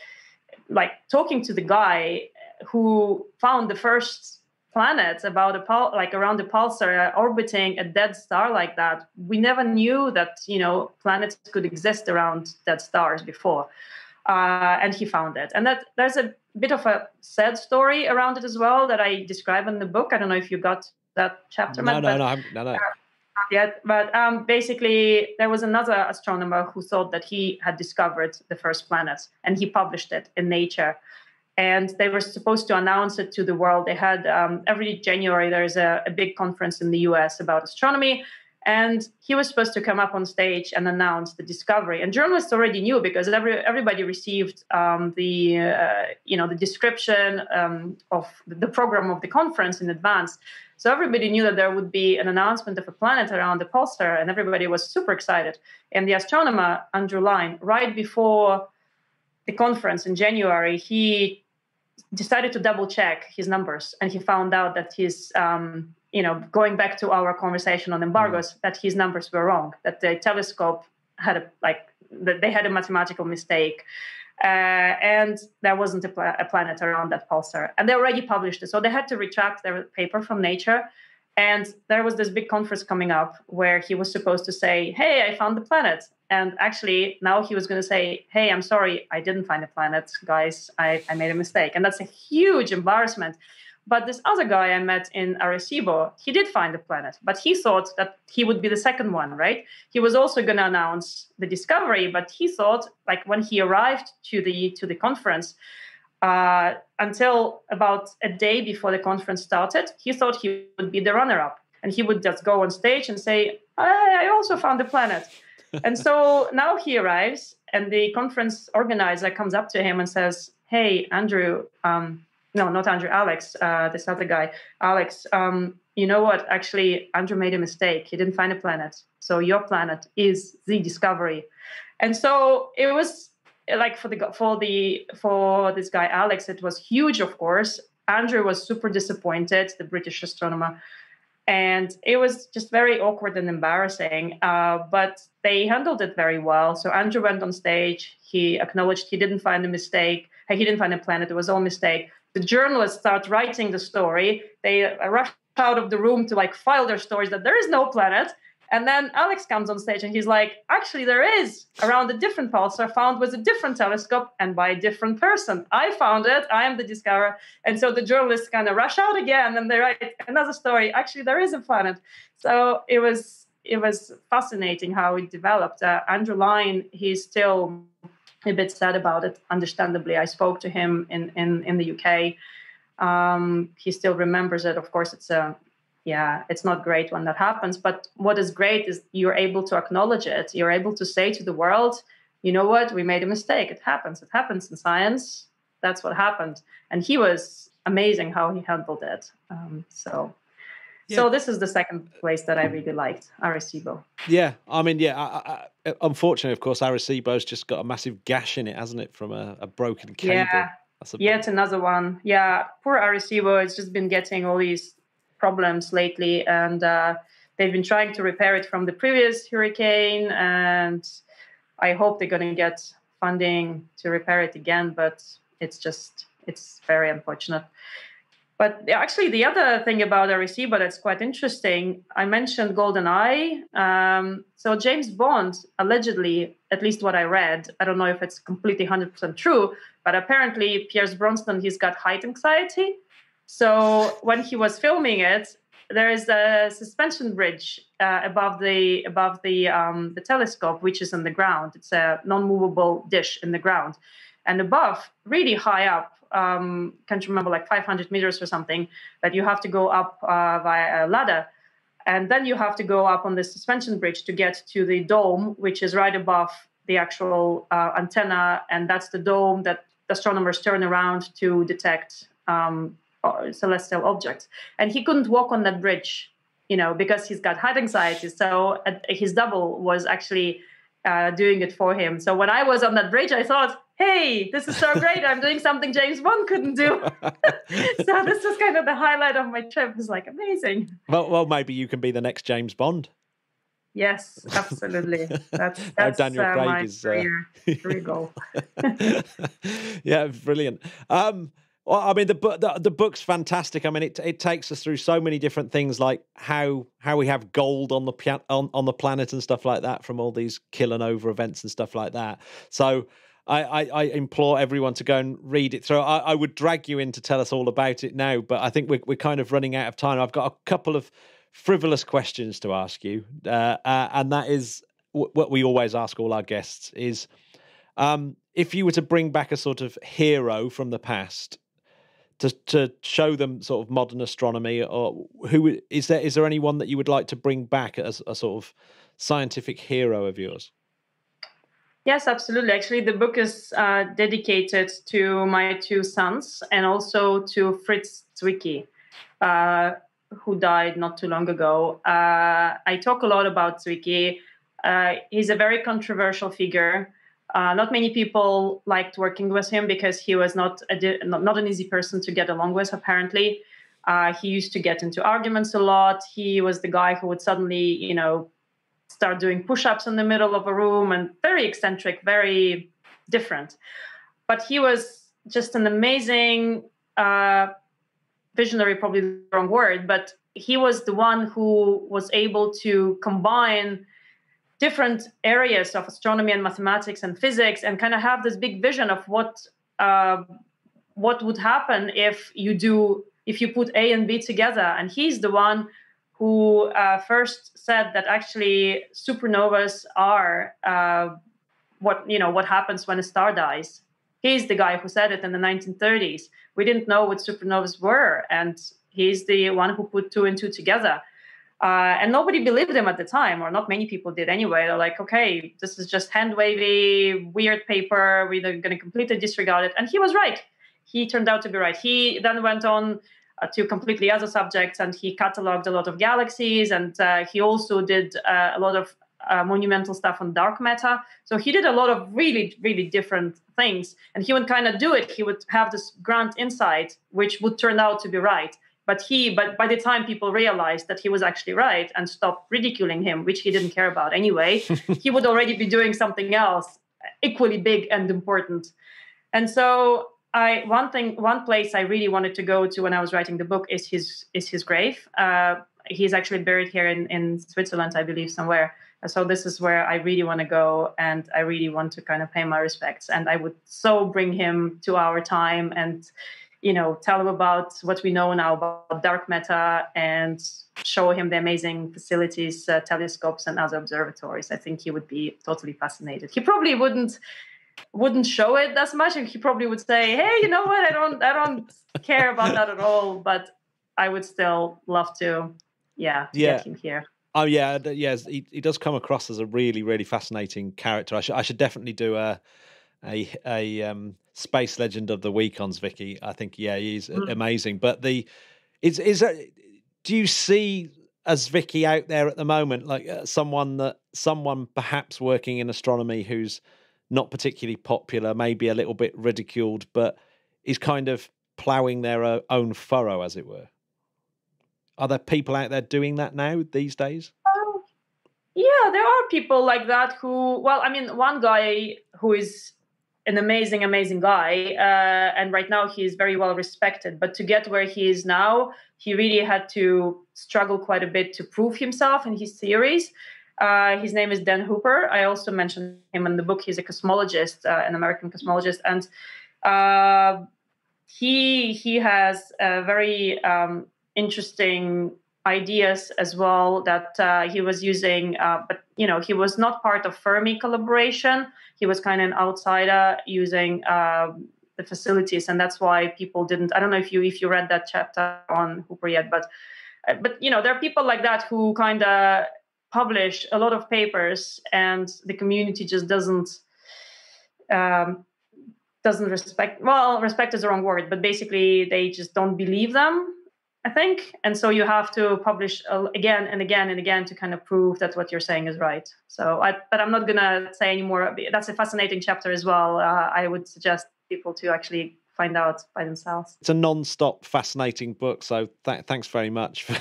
like talking to the guy who found the first planet about a pul- like around the pulsar uh, orbiting a dead star like that, we never knew that, you know, planets could exist around dead stars before. Uh, and he found it. And that there's a bit of a sad story around it as well that I describe in the book. I don't know if you got that chapter. No, Matt, no, but, no, I'm, no, no. Uh, Not yet, but um, basically there was another astronomer who thought that he had discovered the first planet, and he published it in Nature. And they were supposed to announce it to the world. They had um, every January there is a, a big conference in the U S about astronomy, and he was supposed to come up on stage and announce the discovery. And journalists already knew, because every everybody received um, the uh, you know the description um, of the program of the conference in advance. So everybody knew that there would be an announcement of a planet around the pulsar, and everybody was super excited. And the astronomer, Andrew Lyne, right before the conference in January, he decided to double check his numbers. And he found out that his, um, you know, going back to our conversation on embargoes, mm-hmm. that his numbers were wrong, that the telescope had a, like, that they had a mathematical mistake. Uh, and there wasn't a, pla- a planet around that pulsar. And they already published it. So they had to retract their paper from Nature. And there was this big conference coming up where he was supposed to say, hey, I found the planet. And actually, now he was going to say, hey, I'm sorry, I didn't find a planet, guys. I, I made a mistake. And that's a huge embarrassment. But this other guy I met in Arecibo, he did find a planet, but he thought that he would be the second one, right? He was also going to announce the discovery, but he thought, like, when he arrived to the to the conference, uh, until about a day before the conference started, he thought he would be the runner-up. And he would just go on stage and say, I, I also found a planet. And so now he arrives, and the conference organizer comes up to him and says, hey, Andrew... Um, No, not Andrew, Alex, uh, this other guy. Alex, um, you know what? Actually, Andrew made a mistake. He didn't find a planet. So your planet is the discovery. And so it was like for the for the for this guy, Alex, it was huge, of course. Andrew was super disappointed, the British astronomer. And it was just very awkward and embarrassing, uh, but they handled it very well. So Andrew went on stage. He acknowledged he didn't find a mistake. He didn't find a planet. It was all a mistake. The journalists start writing the story. They rush out of the room to like file their stories that there is no planet. And then Alex comes on stage and he's like, actually, there is, around a different pulsar, found with a different telescope and by a different person. I found it. I am the discoverer. And so the journalists kind of rush out again and they write another story. Actually, there is a planet. So it was it was fascinating how it developed. Uh, Andrew Lyne, he's still a bit sad about it, understandably. I spoke to him in in, in the U K. Um, he still remembers it. Of course, it's a yeah, it's not great when that happens. But what is great is you're able to acknowledge it. You're able to say to the world, you know what, we made a mistake. It happens. It happens in science. That's what happened. And he was amazing how he handled it. Um, so. Yeah. So this is the second place that I really liked, Arecibo. Yeah, I mean, yeah. I, I, unfortunately, of course, Arecibo's just got a massive gash in it, hasn't it, from a, a broken cable? Yeah, That's a yet big... another one. Yeah, poor Arecibo. It's just been getting all these problems lately, and uh, they've been trying to repair it from the previous hurricane, and I hope they're going to get funding to repair it again, but it's just, it's very unfortunate. But actually, the other thing about Arecibo that's quite interesting, I mentioned GoldenEye. Um, so James Bond, allegedly, at least what I read, I don't know if it's completely one hundred percent true, but apparently Pierce Brosnan, he's got height anxiety. So when he was filming it, there is a suspension bridge uh, above the above the um, the telescope, which is on the ground. It's a non-movable dish in the ground. And above, really high up, um, can't remember, like five hundred meters or something, that you have to go up uh, via a ladder. And then you have to go up on the suspension bridge to get to the dome, which is right above the actual uh, antenna. And that's the dome that astronomers turn around to detect um, celestial objects. And he couldn't walk on that bridge, you know, because he's got height anxiety. So his double was actually uh, doing it for him. So when I was on that bridge, I thought, hey, this is so great. I'm doing something James Bond couldn't do. So this is kind of the highlight of my trip. It's like amazing. Well, well, maybe you can be the next James Bond. Yes, absolutely. That's, that's no, Daniel uh, Craig my is, uh... career, career goal. Yeah, brilliant. Um, well, I mean, the, the, the book's fantastic. I mean, it it takes us through so many different things, like how how we have gold on the, on, on the planet and stuff like that from all these kilonova events and stuff like that. So... I, I, I implore everyone to go and read it through. I, I would drag you in to tell us all about it now, but I think we're, we're kind of running out of time. I've got a couple of frivolous questions to ask you, uh, uh, and that is w- what we always ask all our guests is, um, if you were to bring back a sort of hero from the past to, to show them sort of modern astronomy, or who is there, is there anyone that you would like to bring back as a sort of scientific hero of yours? Yes, absolutely. Actually, the book is uh, dedicated to my two sons and also to Fritz Zwicky, uh, who died not too long ago. Uh, I talk a lot about Zwicky. Uh, he's a very controversial figure. Uh, not many people liked working with him because he was not, a, not an easy person to get along with, apparently. Uh, he used to get into arguments a lot. He was the guy who would suddenly, you know, start doing push-ups in the middle of a room, and very eccentric, very different. But he was just an amazing uh, visionary, probably the wrong word, but he was the one who was able to combine different areas of astronomy and mathematics and physics and kind of have this big vision of what uh, what would happen if you do if you put A and B together. And he's the one who uh, first said that actually supernovas are uh, what, you know, what happens when a star dies. He's the guy who said it in the nineteen thirties. We didn't know what supernovas were, and he's the one who put two and two together. Uh, and nobody believed him at the time, or not many people did anyway. They're like, okay, this is just hand-wavy, weird paper. We're going to completely disregard it. And he was right. He turned out to be right. He then went on uh, to completely other subjects, and he cataloged a lot of galaxies, and uh, he also did uh, a lot of Uh, monumental stuff on dark matter. So he did a lot of really, really different things. And he would kind of do it. He would have this grand insight, which would turn out to be right. But he, but by the time people realized that he was actually right and stopped ridiculing him, which he didn't care about anyway, he would already be doing something else equally big and important. And so I, one thing, one place I really wanted to go to when I was writing the book is his, is his grave. Uh, he's actually buried here in, in Switzerland, I believe, somewhere. So this is where I really want to go, and I really want to kind of pay my respects. And I would so bring him to our time and, you know, tell him about what we know now about dark matter and show him the amazing facilities, uh, telescopes and other observatories. I think he would be totally fascinated. He probably wouldn't wouldn't show it as much, and he probably would say, hey, you know what, I don't, I don't care about that at all. But I would still love to, yeah, yeah. get him here. Oh yeah, yeah. He, he does come across as a really, really fascinating character. I should, I should definitely do a, a, a um, space legend of the week on Zwicky. I think, yeah, he's mm. amazing. But the, is, is that, do you see a Zwicky out there at the moment, like uh, someone that, someone perhaps working in astronomy who's not particularly popular, maybe a little bit ridiculed, but is kind of ploughing their own furrow, as it were? Are there people out there doing that now these days? Um, yeah, there are people like that who, well, I mean, one guy who is an amazing, amazing guy, uh, and right now he is very well respected, but to get where he is now, he really had to struggle quite a bit to prove himself in his theories. Uh, his name is Dan Hooper. I also mentioned him in the book. He's a cosmologist, uh, an American cosmologist, and uh, he, he has a very... Um, interesting ideas as well that uh, he was using, uh, but you know, he was not part of Fermi collaboration. He was kind of an outsider using uh, the facilities, and that's why people didn't. I don't know if you if you read that chapter on Hooper yet, but uh, but you know, there are people like that who kind of publish a lot of papers, and the community just doesn't. Um, doesn't respect. Well, respect is the wrong word, but basically they just don't believe them, I think. And so you have to publish again and again and again to kind of prove that what you're saying is right. So, I, but I'm not going to say any more. That's a fascinating chapter as well. Uh, I would suggest people to actually find out by themselves. It's a non-stop fascinating book. So th thanks very much for,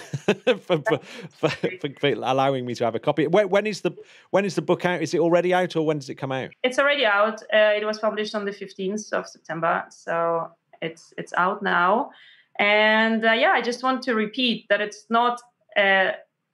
for, for, for, for, for allowing me to have a copy. When, when, is the, when is the book out? Is it already out, or when does it come out? It's already out. Uh, it was published on the fifteenth of September. So it's, it's out now. And uh, yeah, I just want to repeat that it's not a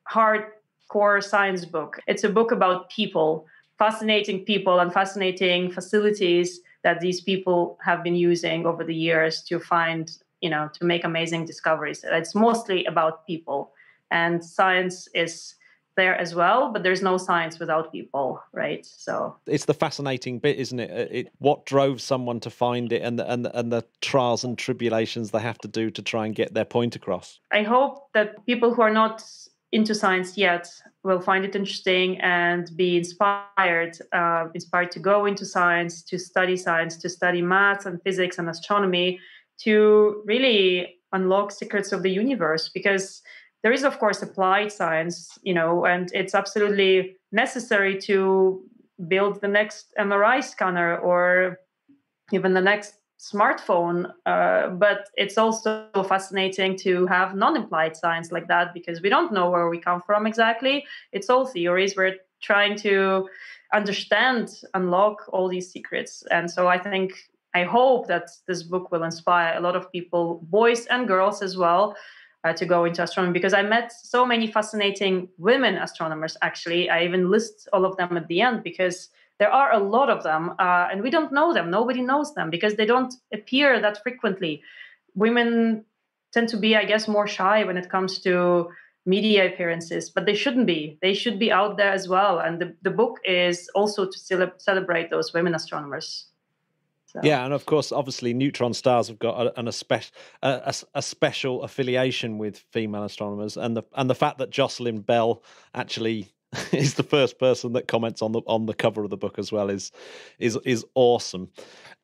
hardcore science book. It's a book about people, fascinating people and fascinating facilities that these people have been using over the years to find, you know, to make amazing discoveries. It's mostly about people, and science is there as well, but there's no science without people, right? So it's the fascinating bit, isn't it? It what drove someone to find it, and the, and the, and the trials and tribulations they have to do to try and get their point across. I hope that people who are not into science yet will find it interesting and be inspired, uh, inspired to go into science, to study science, to study maths and physics and astronomy, to really unlock secrets of the universe, because there is, of course, applied science, you know, and it's absolutely necessary to build the next M R I scanner or even the next smartphone. Uh, but it's also fascinating to have non-applied science like that, because we don't know where we come from exactly. It's all theories. We're trying to understand, unlock all these secrets. And so I think, I hope that this book will inspire a lot of people, boys and girls as well, Uh, to go into astronomy, because I met so many fascinating women astronomers. Actually, I even list all of them at the end, because there are a lot of them, uh, and we don't know them. Nobody knows them because they don't appear that frequently. Women tend to be, I guess, more shy when it comes to media appearances, but they shouldn't be. They should be out there as well. And the, the book is also to celeb- celebrate those women astronomers. So. Yeah, and of course, obviously, neutron stars have got a, an, a, spe- a, a special affiliation with female astronomers, and the and the fact that Jocelyn Bell actually is the first person that comments on the on the cover of the book as well is is is awesome.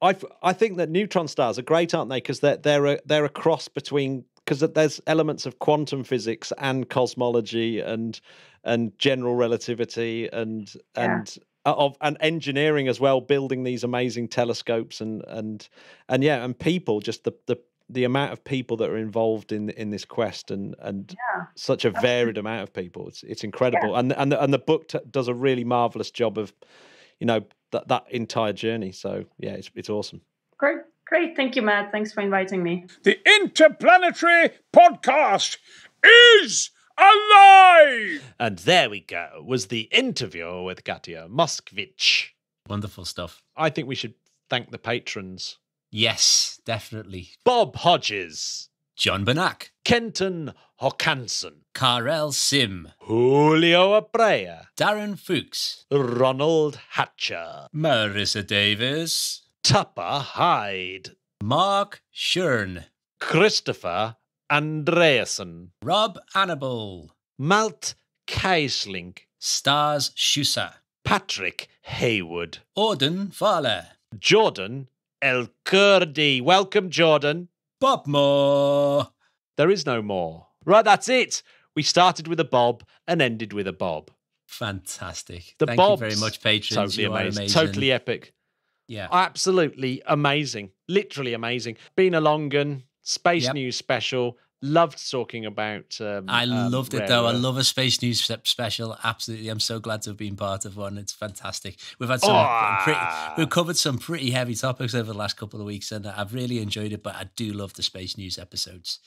I I think that neutron stars are great, aren't they? Because they're they're a, they're a cross between, because there's elements of quantum physics and cosmology and and general relativity and yeah. and. Of and engineering as well, building these amazing telescopes and and and yeah, and people, just the the, the amount of people that are involved in in this quest and and yeah. such a varied amount of people. It's it's incredible, yeah. and and and the book t- does a really marvelous job of, you know, that that entire journey. So yeah, it's it's awesome. Great, great, thank you, Matt. Thanks for inviting me. The Interplanetary Podcast is alive! And there we go, was the interview with Katia Moskvich. Wonderful stuff. I think we should thank the patrons. Yes, definitely. Bob Hodges. John Benack. Kenton Hawkinson. Karel Sim. Julio Abrea. Darren Fuchs. Ronald Hatcher. Marissa Davis. Tupper Hyde. Mark Schern. Christopher Andreasen. Rob Annable. Malt Keisling. Stars Schusa. Patrick Haywood. Orden Fahler. Jordan El Kurdi. Welcome, Jordan. Bob Moore. There is no more. Right, that's it. We started with a Bob and ended with a Bob. Fantastic. The Thank Bobs, you very much, patrons. Totally you amazing. amazing. Totally epic. Yeah. Absolutely amazing. Literally amazing. Been along and... Space yep. News Special. Loved talking about... Um, I loved um, it, though. Earth. I love a Space News Special. Absolutely. I'm so glad to have been part of one. It's fantastic. We've had some oh. pretty... We've covered some pretty heavy topics over the last couple of weeks, and I've really enjoyed it, but I do love the Space News episodes.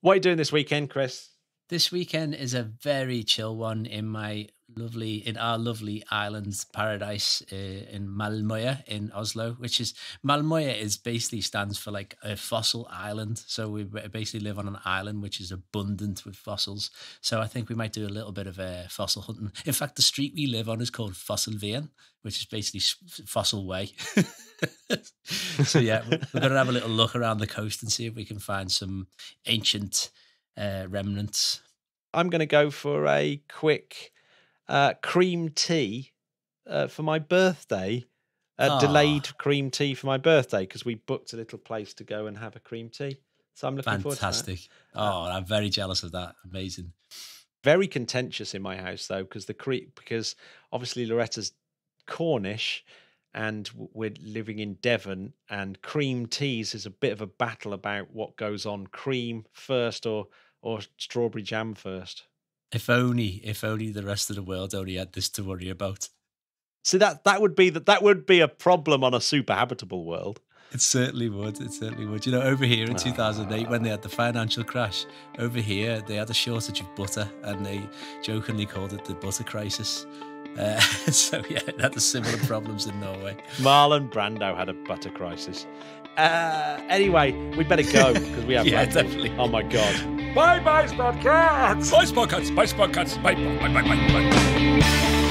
What are you doing this weekend, Chris? This weekend is a very chill one in my lovely, in our lovely island paradise uh, in Malmö in Oslo, which is, Malmö is basically stands for like a fossil island. So we basically live on an island which is abundant with fossils. So I think we might do a little bit of uh, fossil hunting. In fact, the street we live on is called Fossilveien, which is basically Fossil Way. So yeah, we're going to have a little look around the coast and see if we can find some ancient uh, remnants. I'm going to go for a quick... Uh, cream tea uh, for my birthday, uh, delayed cream tea for my birthday, because we booked a little place to go and have a cream tea. So I'm looking Fantastic. forward to that. Oh, uh, I'm very jealous of that. Amazing. Very contentious in my house, though, because the cre- because obviously Loretta's Cornish and we're living in Devon, and cream teas is a bit of a battle about what goes on cream first or or strawberry jam first. If only, if only the rest of the world only had this to worry about. So that that would be that that would be a problem on a super habitable world. It certainly would. It certainly would. You know, over here in two thousand eight, when they had the financial crash, over here they had a shortage of butter, and they jokingly called it the butter crisis. Uh, so yeah, that was similar problems in Norway. Marlon Brando had a butter crisis. Uh, anyway, we better go because we have. Yeah, definitely. Oh my god. Bye bye, Spotcats! Bye, Spotcats! Bye, Spotcats! Bye, bye, bye, bye, bye.